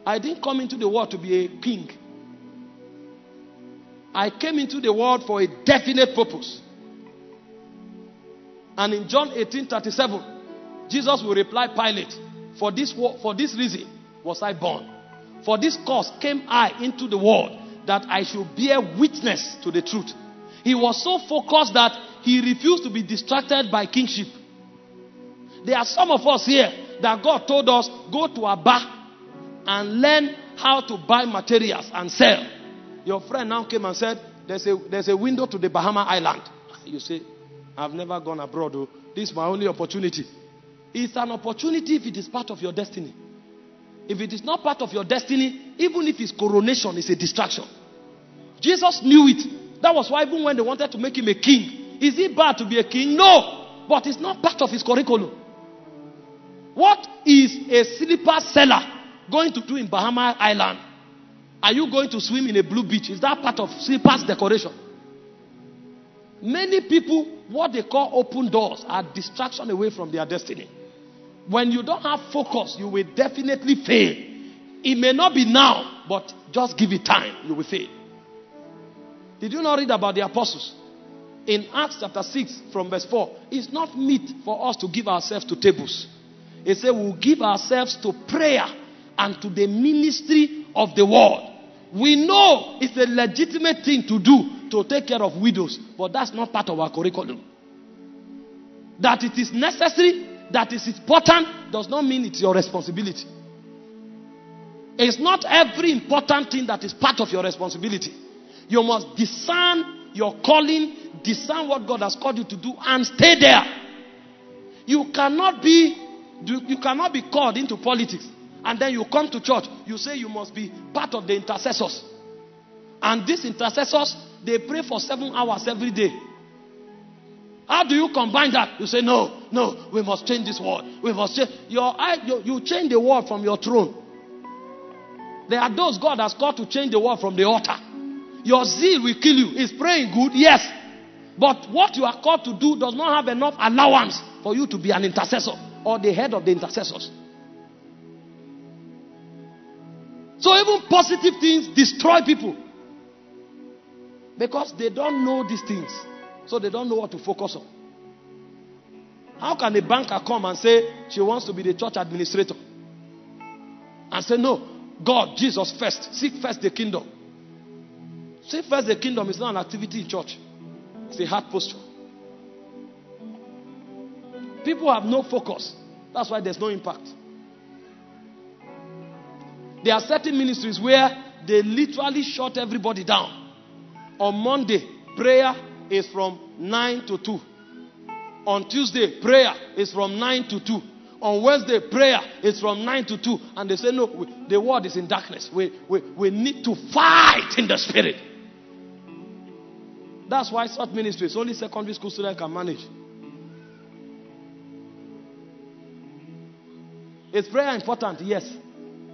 I didn't come into the world to be a king. I came into the world for a definite purpose. And in John eighteen thirty-seven, Jesus will reply Pilate, For this, for this reason was I born. For this cause came I into the world, that I should bear witness to the truth. He was so focused that he refused to be distracted by kingship. There are some of us here that God told us, go to Abba and learn how to buy materials and sell. Your friend now came and said, there's a, there's a window to the Bahama Island. You say, I've never gone abroad. Oh. This is my only opportunity. It's an opportunity if it is part of your destiny. If it is not part of your destiny, even if it's coronation, it's a distraction. Jesus knew it. That was why even when they wanted to make him a king, is it bad to be a king? No. But it's not part of his curriculum. What is a slipper seller going to do in Bahama Island? Are you going to swim in a blue beach? Is that part of slippers decoration? Many people, what they call open doors, are distraction away from their destiny. When you don't have focus, you will definitely fail. It may not be now, but just give it time, you will fail. Did you not read about the apostles? in Acts chapter six from verse four, it's not meet for us to give ourselves to tables. It says we'll give ourselves to prayer and to the ministry of the word. We know it's a legitimate thing to do to take care of widows, but that's not part of our curriculum. That it is necessary, that it is important, does not mean it's your responsibility. It's not every important thing that is part of your responsibility. You must discern your calling, discern what God has called you to do, and stay there. You cannot be you cannot be called into politics, and then you come to church, you say you must be part of the intercessors. And these intercessors, they pray for seven hours every day. How do you combine that? You say, no, no, we must change this world. We must change. Your, you, you change the world from your throne. There are those God has called to change the world from the altar. Your zeal will kill you. Is praying good? Yes. But what you are called to do does not have enough allowance for you to be an intercessor or the head of the intercessors. So even positive things destroy people, because they don't know these things. So they don't know what to focus on. How can a banker come and say she wants to be the church administrator? And say, no, God, Jesus first. Seek first the kingdom. Seek first the kingdom is not an activity in church. It's a hard posture. People have no focus. That's why there's no impact. There are certain ministries where they literally shut everybody down. On Monday, prayer is from nine to two. On Tuesday, prayer is from nine to two. On Wednesday, prayer is from nine to two. And they say, no, we, the world is in darkness. We, we, we need to fight in the spirit. That's why such ministries, only secondary school students can manage. Is prayer important? Yes.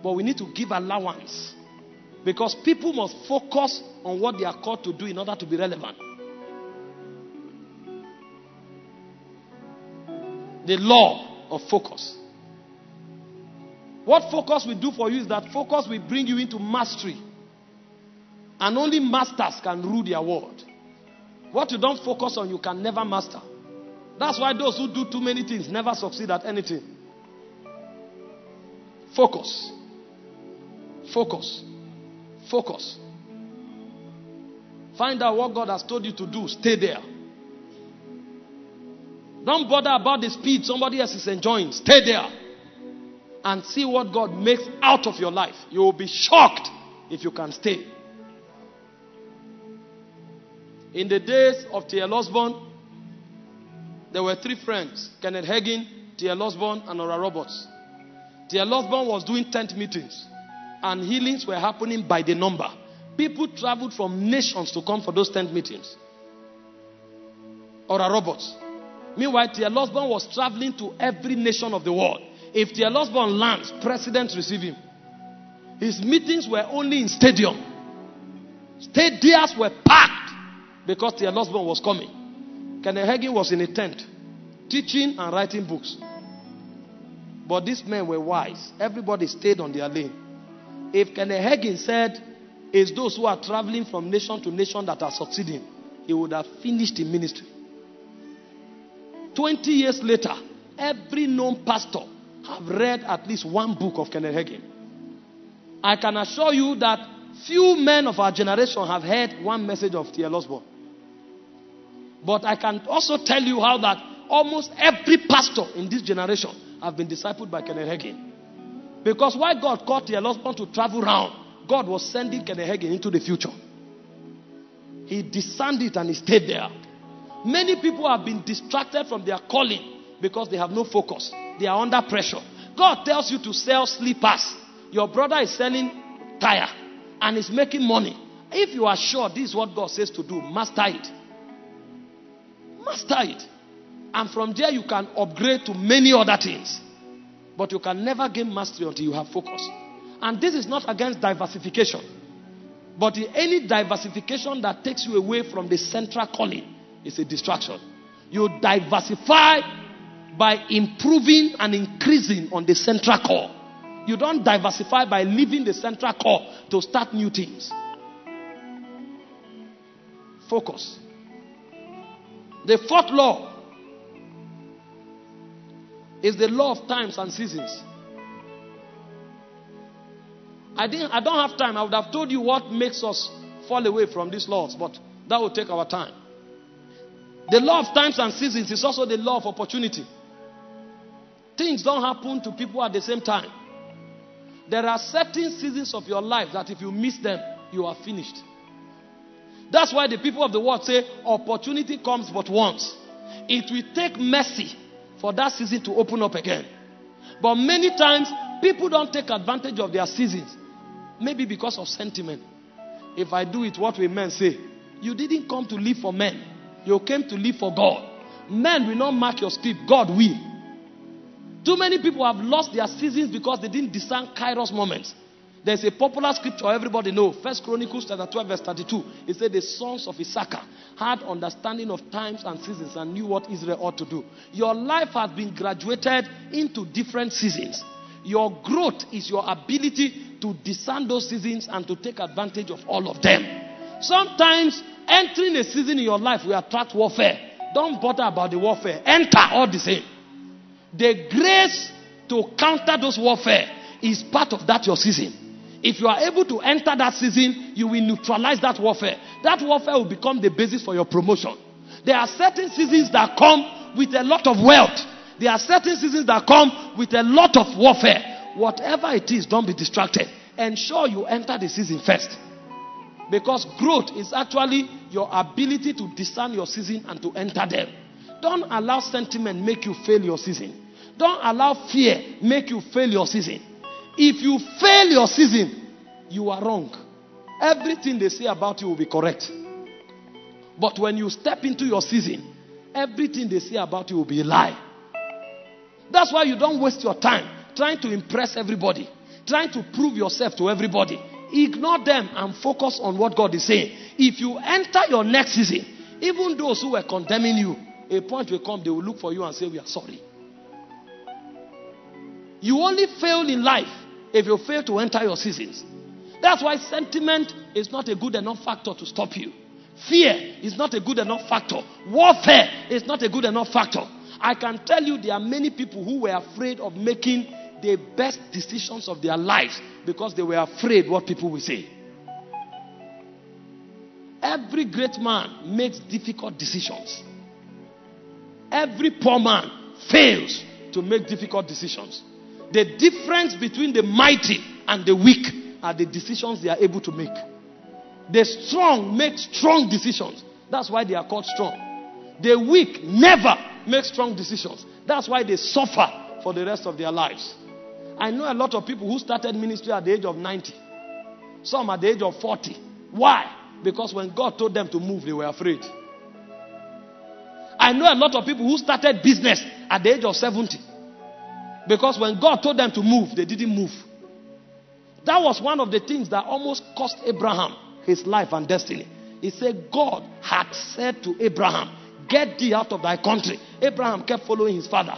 But we need to give allowance. Because people must focus on what they are called to do in order to be relevant. The law of focus. What focus will do for you is that focus will bring you into mastery. And only masters can rule their world. What you don't focus on, you can never master. That's why those who do too many things never succeed at anything. Focus. Focus. Focus. Find out what God has told you to do. Stay there. Don't bother about the speed somebody else is enjoying. Stay there. And see what God makes out of your life. You will be shocked if you can stay. In the days of T L Osborne, there were three friends. Kenneth Hagin, T L Osborne, and Oral Roberts. T L Osborne was doing tent meetings. And healings were happening by the number. People traveled from nations to come for those tent meetings. Oral Roberts. Meanwhile, T L Osborne was traveling to every nation of the world. If T L Osborne lands, presidents receive him. His meetings were only in stadium. Stadiums were packed because T L Osborne was coming. Kenneth Hagin was in a tent, teaching and writing books. But these men were wise. Everybody stayed on their lane. If Kenneth Hagin said, it's those who are traveling from nation to nation that are succeeding, he would have finished the ministry. Twenty years later, every known pastor have read at least one book of Kenneth Hagin. I can assure you that few men of our generation have heard one message of T L Osborne. But I can also tell you how that almost every pastor in this generation have been discipled by Kenneth Hagin. Because why God called T L Osborne to travel around, God was sending Kenneth Hagin into the future. He discerned it and he stayed there. Many people have been distracted from their calling because they have no focus. They are under pressure. God tells you to sell slippers. Your brother is selling tire and is making money. If you are sure this is what God says to do, master it. Master it. And from there you can upgrade to many other things. But you can never gain mastery until you have focus. And this is not against diversification. But in any diversification that takes you away from the central calling, it's a distraction. You diversify by improving and increasing on the central core. You don't diversify by leaving the central core to start new things. Focus. The fourth law is the law of times and seasons. I didn't, I don't have time. I would have told you what makes us fall away from these laws, but that will take our time. The law of times and seasons is also the law of opportunity. Things don't happen to people at the same time. There are certain seasons of your life that if you miss them, you are finished. That's why the people of the world say, opportunity comes but once. It will take mercy for that season to open up again. But many times, people don't take advantage of their seasons. Maybe because of sentiment. If I do it, what will men say? You didn't come to live for men. You came to live for God. Men will not mark your script. God will. Too many people have lost their seasons because they didn't discern Kairos moments. There's a popular scripture everybody knows. First Chronicles chapter twelve verse thirty-two. It said the sons of Issachar had understanding of times and seasons and knew what Israel ought to do. Your life has been graduated into different seasons. Your growth is your ability to discern those seasons and to take advantage of all of them. Sometimes entering a season in your life will attract warfare. Don't bother about the warfare. Enter all the same. The grace to counter those warfare is part of that your season. If you are able to enter that season, you will neutralize that warfare. That warfare will become the basis for your promotion. There are certain seasons that come with a lot of wealth. There are certain seasons that come with a lot of warfare. Whatever it is, don't be distracted. Ensure you enter the season first. Because growth is actually your ability to discern your season and to enter them. Don't allow sentiment make you fail your season. Don't allow fear make you fail your season. If you fail your season, you are wrong. Everything they say about you will be correct. But when you step into your season, everything they say about you will be a lie. That's why you don't waste your time trying to impress everybody, trying to prove yourself to everybody. Ignore them and focus on what God is saying. If you enter your next season, even those who were condemning you, a point will come, they will look for you and say, we are sorry. You only fail in life if you fail to enter your seasons. That's why sentiment is not a good enough factor to stop you. Fear is not a good enough factor. Warfare is not a good enough factor. I can tell you there are many people who were afraid of making the best decisions of their lives because they were afraid what people will say. Every great man makes difficult decisions. Every poor man fails to make difficult decisions. The difference between the mighty and the weak are the decisions they are able to make. The strong make strong decisions. That's why they are called strong. The weak never make strong decisions. That's why they suffer for the rest of their lives. I know a lot of people who started ministry at the age of ninety. Some at the age of forty. Why? Because when God told them to move, they were afraid. I know a lot of people who started business at the age of seventy. Because when God told them to move, they didn't move. That was one of the things that almost cost Abraham his life and destiny. He said, God had said to Abraham, get thee out of thy country. Abraham kept following his father.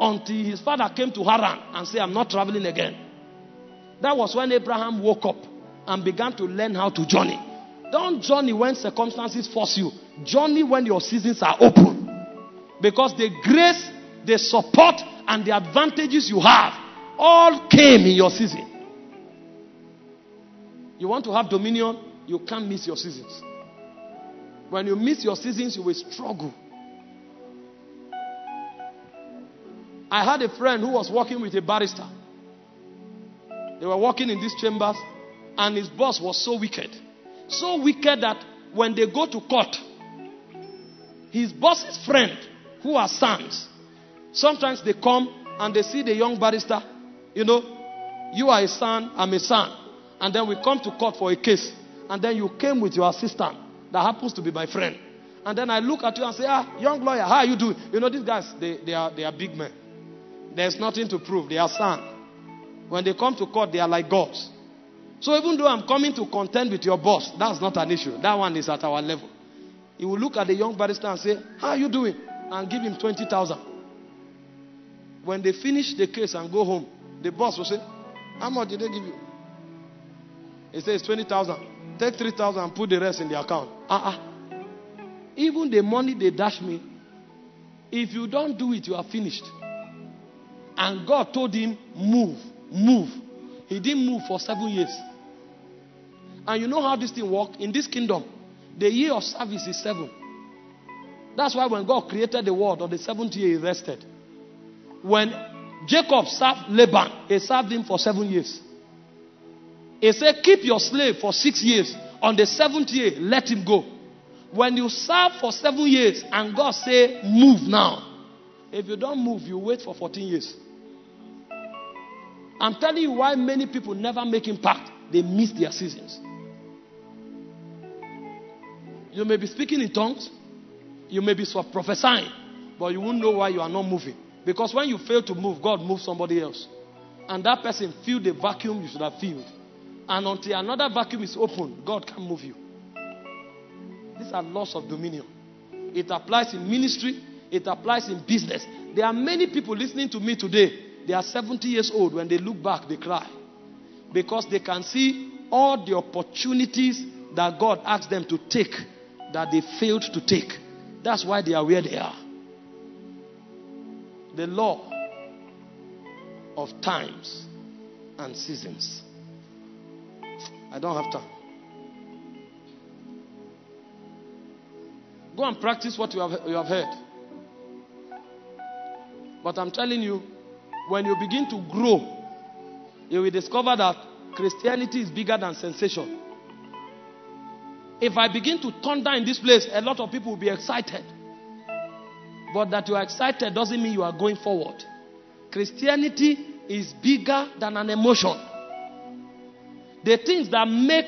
Until his father came to Haran and said, I'm not traveling again. That was when Abraham woke up and began to learn how to journey. Don't journey when circumstances force you. Journey when your seasons are open. Because the grace, the support, and the advantages you have all came in your season. You want to have dominion, you can't miss your seasons. When you miss your seasons, you will struggle. I had a friend who was working with a barrister. They were working in these chambers, and his boss was so wicked. So wicked that when they go to court, his boss's friend, who are sons, sometimes they come and they see the young barrister. You know, you are a son, I'm a son. And then we come to court for a case. And then you came with your assistant that happens to be my friend. And then I look at you and say, ah, young lawyer, how are you doing? You know, these guys, they, they, are, they are big men. There's nothing to prove. They are son. When they come to court, they are like gods. So even though I'm coming to contend with your boss, that's not an issue. That one is at our level. He will look at the young barrister and say, how are you doing? And give him twenty thousand. When they finish the case and go home, the boss will say, how much did they give you? He says, twenty thousand. Take three thousand and put the rest in the account. Uh-uh. Even the money they dash me, if you don't do it, you are finished. And God told him, move, move. He didn't move for seven years. And you know how this thing works? In this kingdom, the year of service is seven. That's why when God created the world, on the seventh year, he rested. When Jacob served Laban, he served him for seven years. He said, keep your slave for six years. On the seventh year, let him go. When you serve for seven years and God say, move now. If you don't move, you wait for fourteen years. I'm telling you why many people never make impact. They miss their seasons. You may be speaking in tongues. You may be prophesying, but you won't know why you are not moving. Because when you fail to move, God moves somebody else. And that person filled the vacuum you should have filled. And until another vacuum is open, God can't move you. These are laws of dominion. It applies in ministry. It applies in business. There are many people listening to me today. They are seventy years old. When they look back, they cry. Because they can see all the opportunities that God asked them to take that they failed to take. That's why they are where they are. The law of times and seasons. I don't have time. Go and practice what you have, you have heard. But I'm telling you, when you begin to grow, you will discover that Christianity is bigger than sensation. If I begin to thunder in this place, a lot of people will be excited. But that you are excited doesn't mean you are going forward. Christianity is bigger than an emotion. The things that make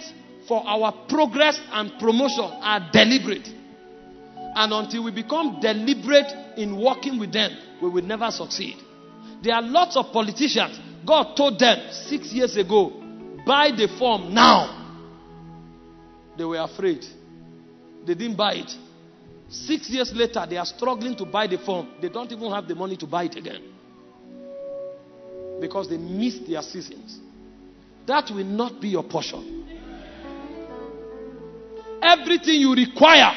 for our progress and promotion are deliberate. And until we become deliberate in working with them, we will never succeed. There are lots of politicians. God told them six years ago, buy the form now. They were afraid. They didn't buy it. Six years later, they are struggling to buy the form. They don't even have the money to buy it again. Because they missed their seasons. That will not be your portion. Everything you require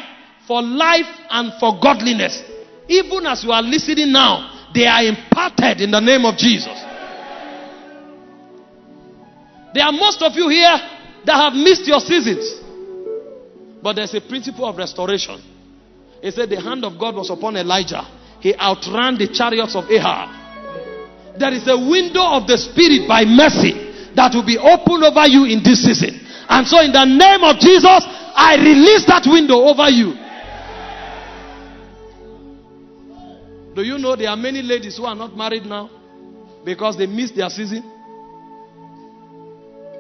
for life and for godliness, even as you are listening now, they are imparted in the name of Jesus. There are most of you here that have missed your seasons. But there's a principle of restoration. It said the hand of God was upon Elijah. He outran the chariots of Ahab. There is a window of the Spirit by mercy that will be opened over you in this season. And so in the name of Jesus, I release that window over you. Do you know there are many ladies who are not married now because they missed their season?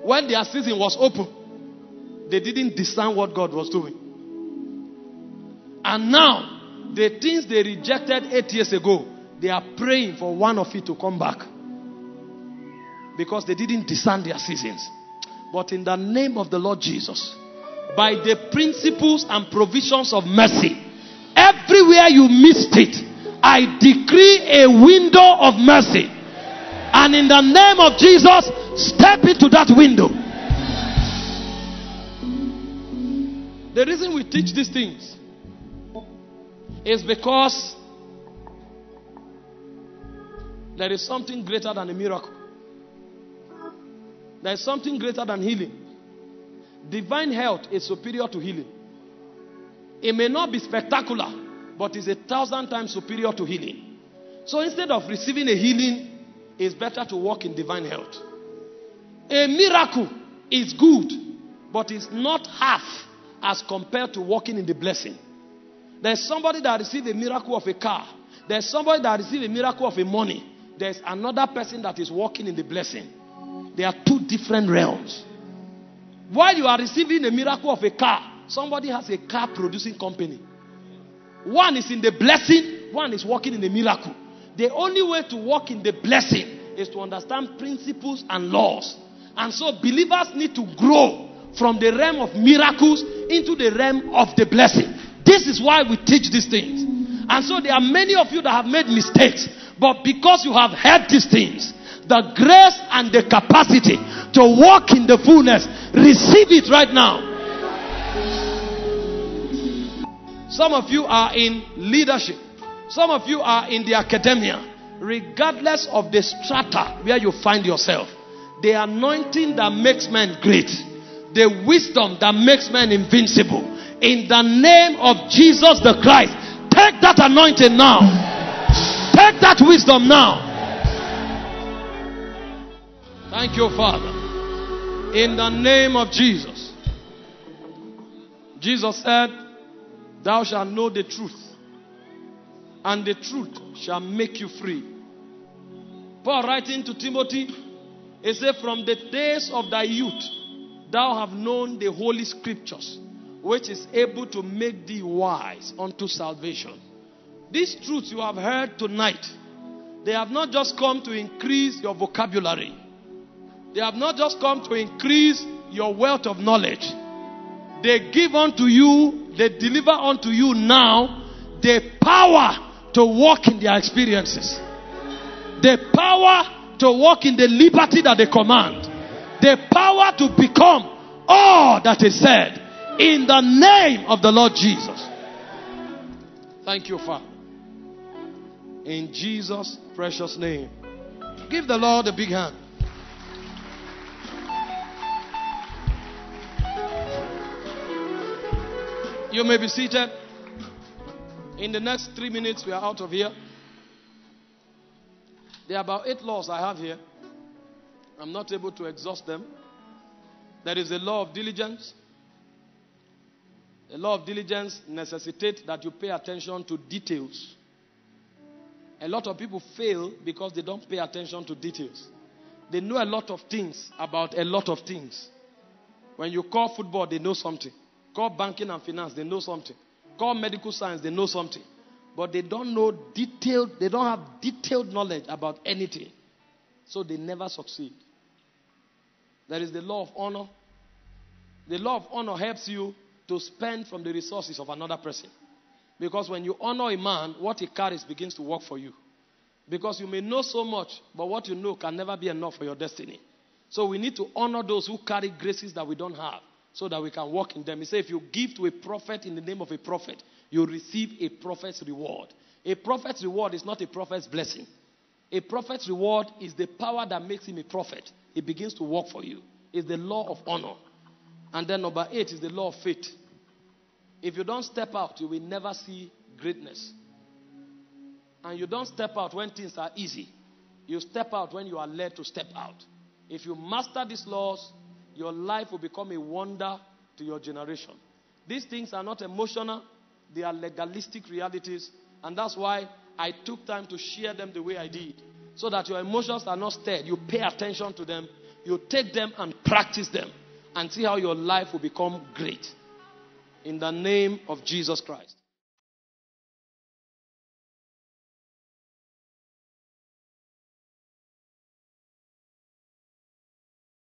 When their season was open, they didn't discern what God was doing. And now, the things they rejected eight years ago, they are praying for one of it to come back. Because they didn't discern their seasons. But in the name of the Lord Jesus, by the principles and provisions of mercy, everywhere you missed it, I decree a window of mercy. And in the name of Jesus, step into that window. The reason we teach these things is because there is something greater than a miracle. There is something greater than healing. Divine health is superior to healing. It may not be spectacular, but it's a thousand times superior to healing. So instead of receiving a healing, it's better to walk in divine health. A miracle is good, but it's not half as compared to walking in the blessing. There's somebody that received a miracle of a car. There's somebody that received a miracle of a money. There's another person that is walking in the blessing. They are two different realms. While you are receiving a miracle of a car, somebody has a car producing company. One is in the blessing, one is walking in the miracle. The only way to walk in the blessing is to understand principles and laws. And so believers need to grow from the realm of miracles into the realm of the blessing. This is why we teach these things. And so there are many of you that have made mistakes. But because you have heard these things, the grace and the capacity to walk in the fullness, receive it right now. Some of you are in leadership. Some of you are in the academia. Regardless of the strata where you find yourself, the anointing that makes men great, the wisdom that makes men invincible, in the name of Jesus the Christ, take that anointing now. Take that wisdom now. Thank you, Father. In the name of Jesus. Jesus said, thou shalt know the truth, and the truth shall make you free. Paul, writing to Timothy, he said, from the days of thy youth, thou have known the holy scriptures, which is able to make thee wise unto salvation. These truths you have heard tonight, they have not just come to increase your vocabulary. They have not just come to increase your wealth of knowledge. They give unto you, they deliver unto you now the power to walk in their experiences. The power to walk in the liberty that they command. The power to become all that is said. In the name of the Lord Jesus. Thank you, Father. In Jesus' precious name. Give the Lord a big hand. You may be seated. In the next three minutes, we are out of here. There are about eight laws I have here. I'm not able to exhaust them. There is the law of diligence. The law of diligence necessitates that you pay attention to details. A lot of people fail because they don't pay attention to details. They know a lot of things about a lot of things. When you call football, they know something. Call banking and finance, they know something. Call medical science, they know something. But they don't know detailed, they don't have detailed knowledge about anything. So they never succeed. There is the law of honor. The law of honor helps you to spend from the resources of another person. Because when you honor a man, what he carries begins to work for you. Because you may know so much, but what you know can never be enough for your destiny. So we need to honor those who carry graces that we don't have, so that we can walk in them. He said, if you give to a prophet in the name of a prophet, you receive a prophet's reward. A prophet's reward is not a prophet's blessing. A prophet's reward is the power that makes him a prophet. It begins to work for you. It's the law of honor. And then number eight is the law of faith. If you don't step out, you will never see greatness. And you don't step out when things are easy. You step out when you are led to step out. If you master these laws, your life will become a wonder to your generation. These things are not emotional. They are legalistic realities. And that's why I took time to share them the way I did, so that your emotions are not stirred. You pay attention to them. You take them and practice them. And see how your life will become great. In the name of Jesus Christ.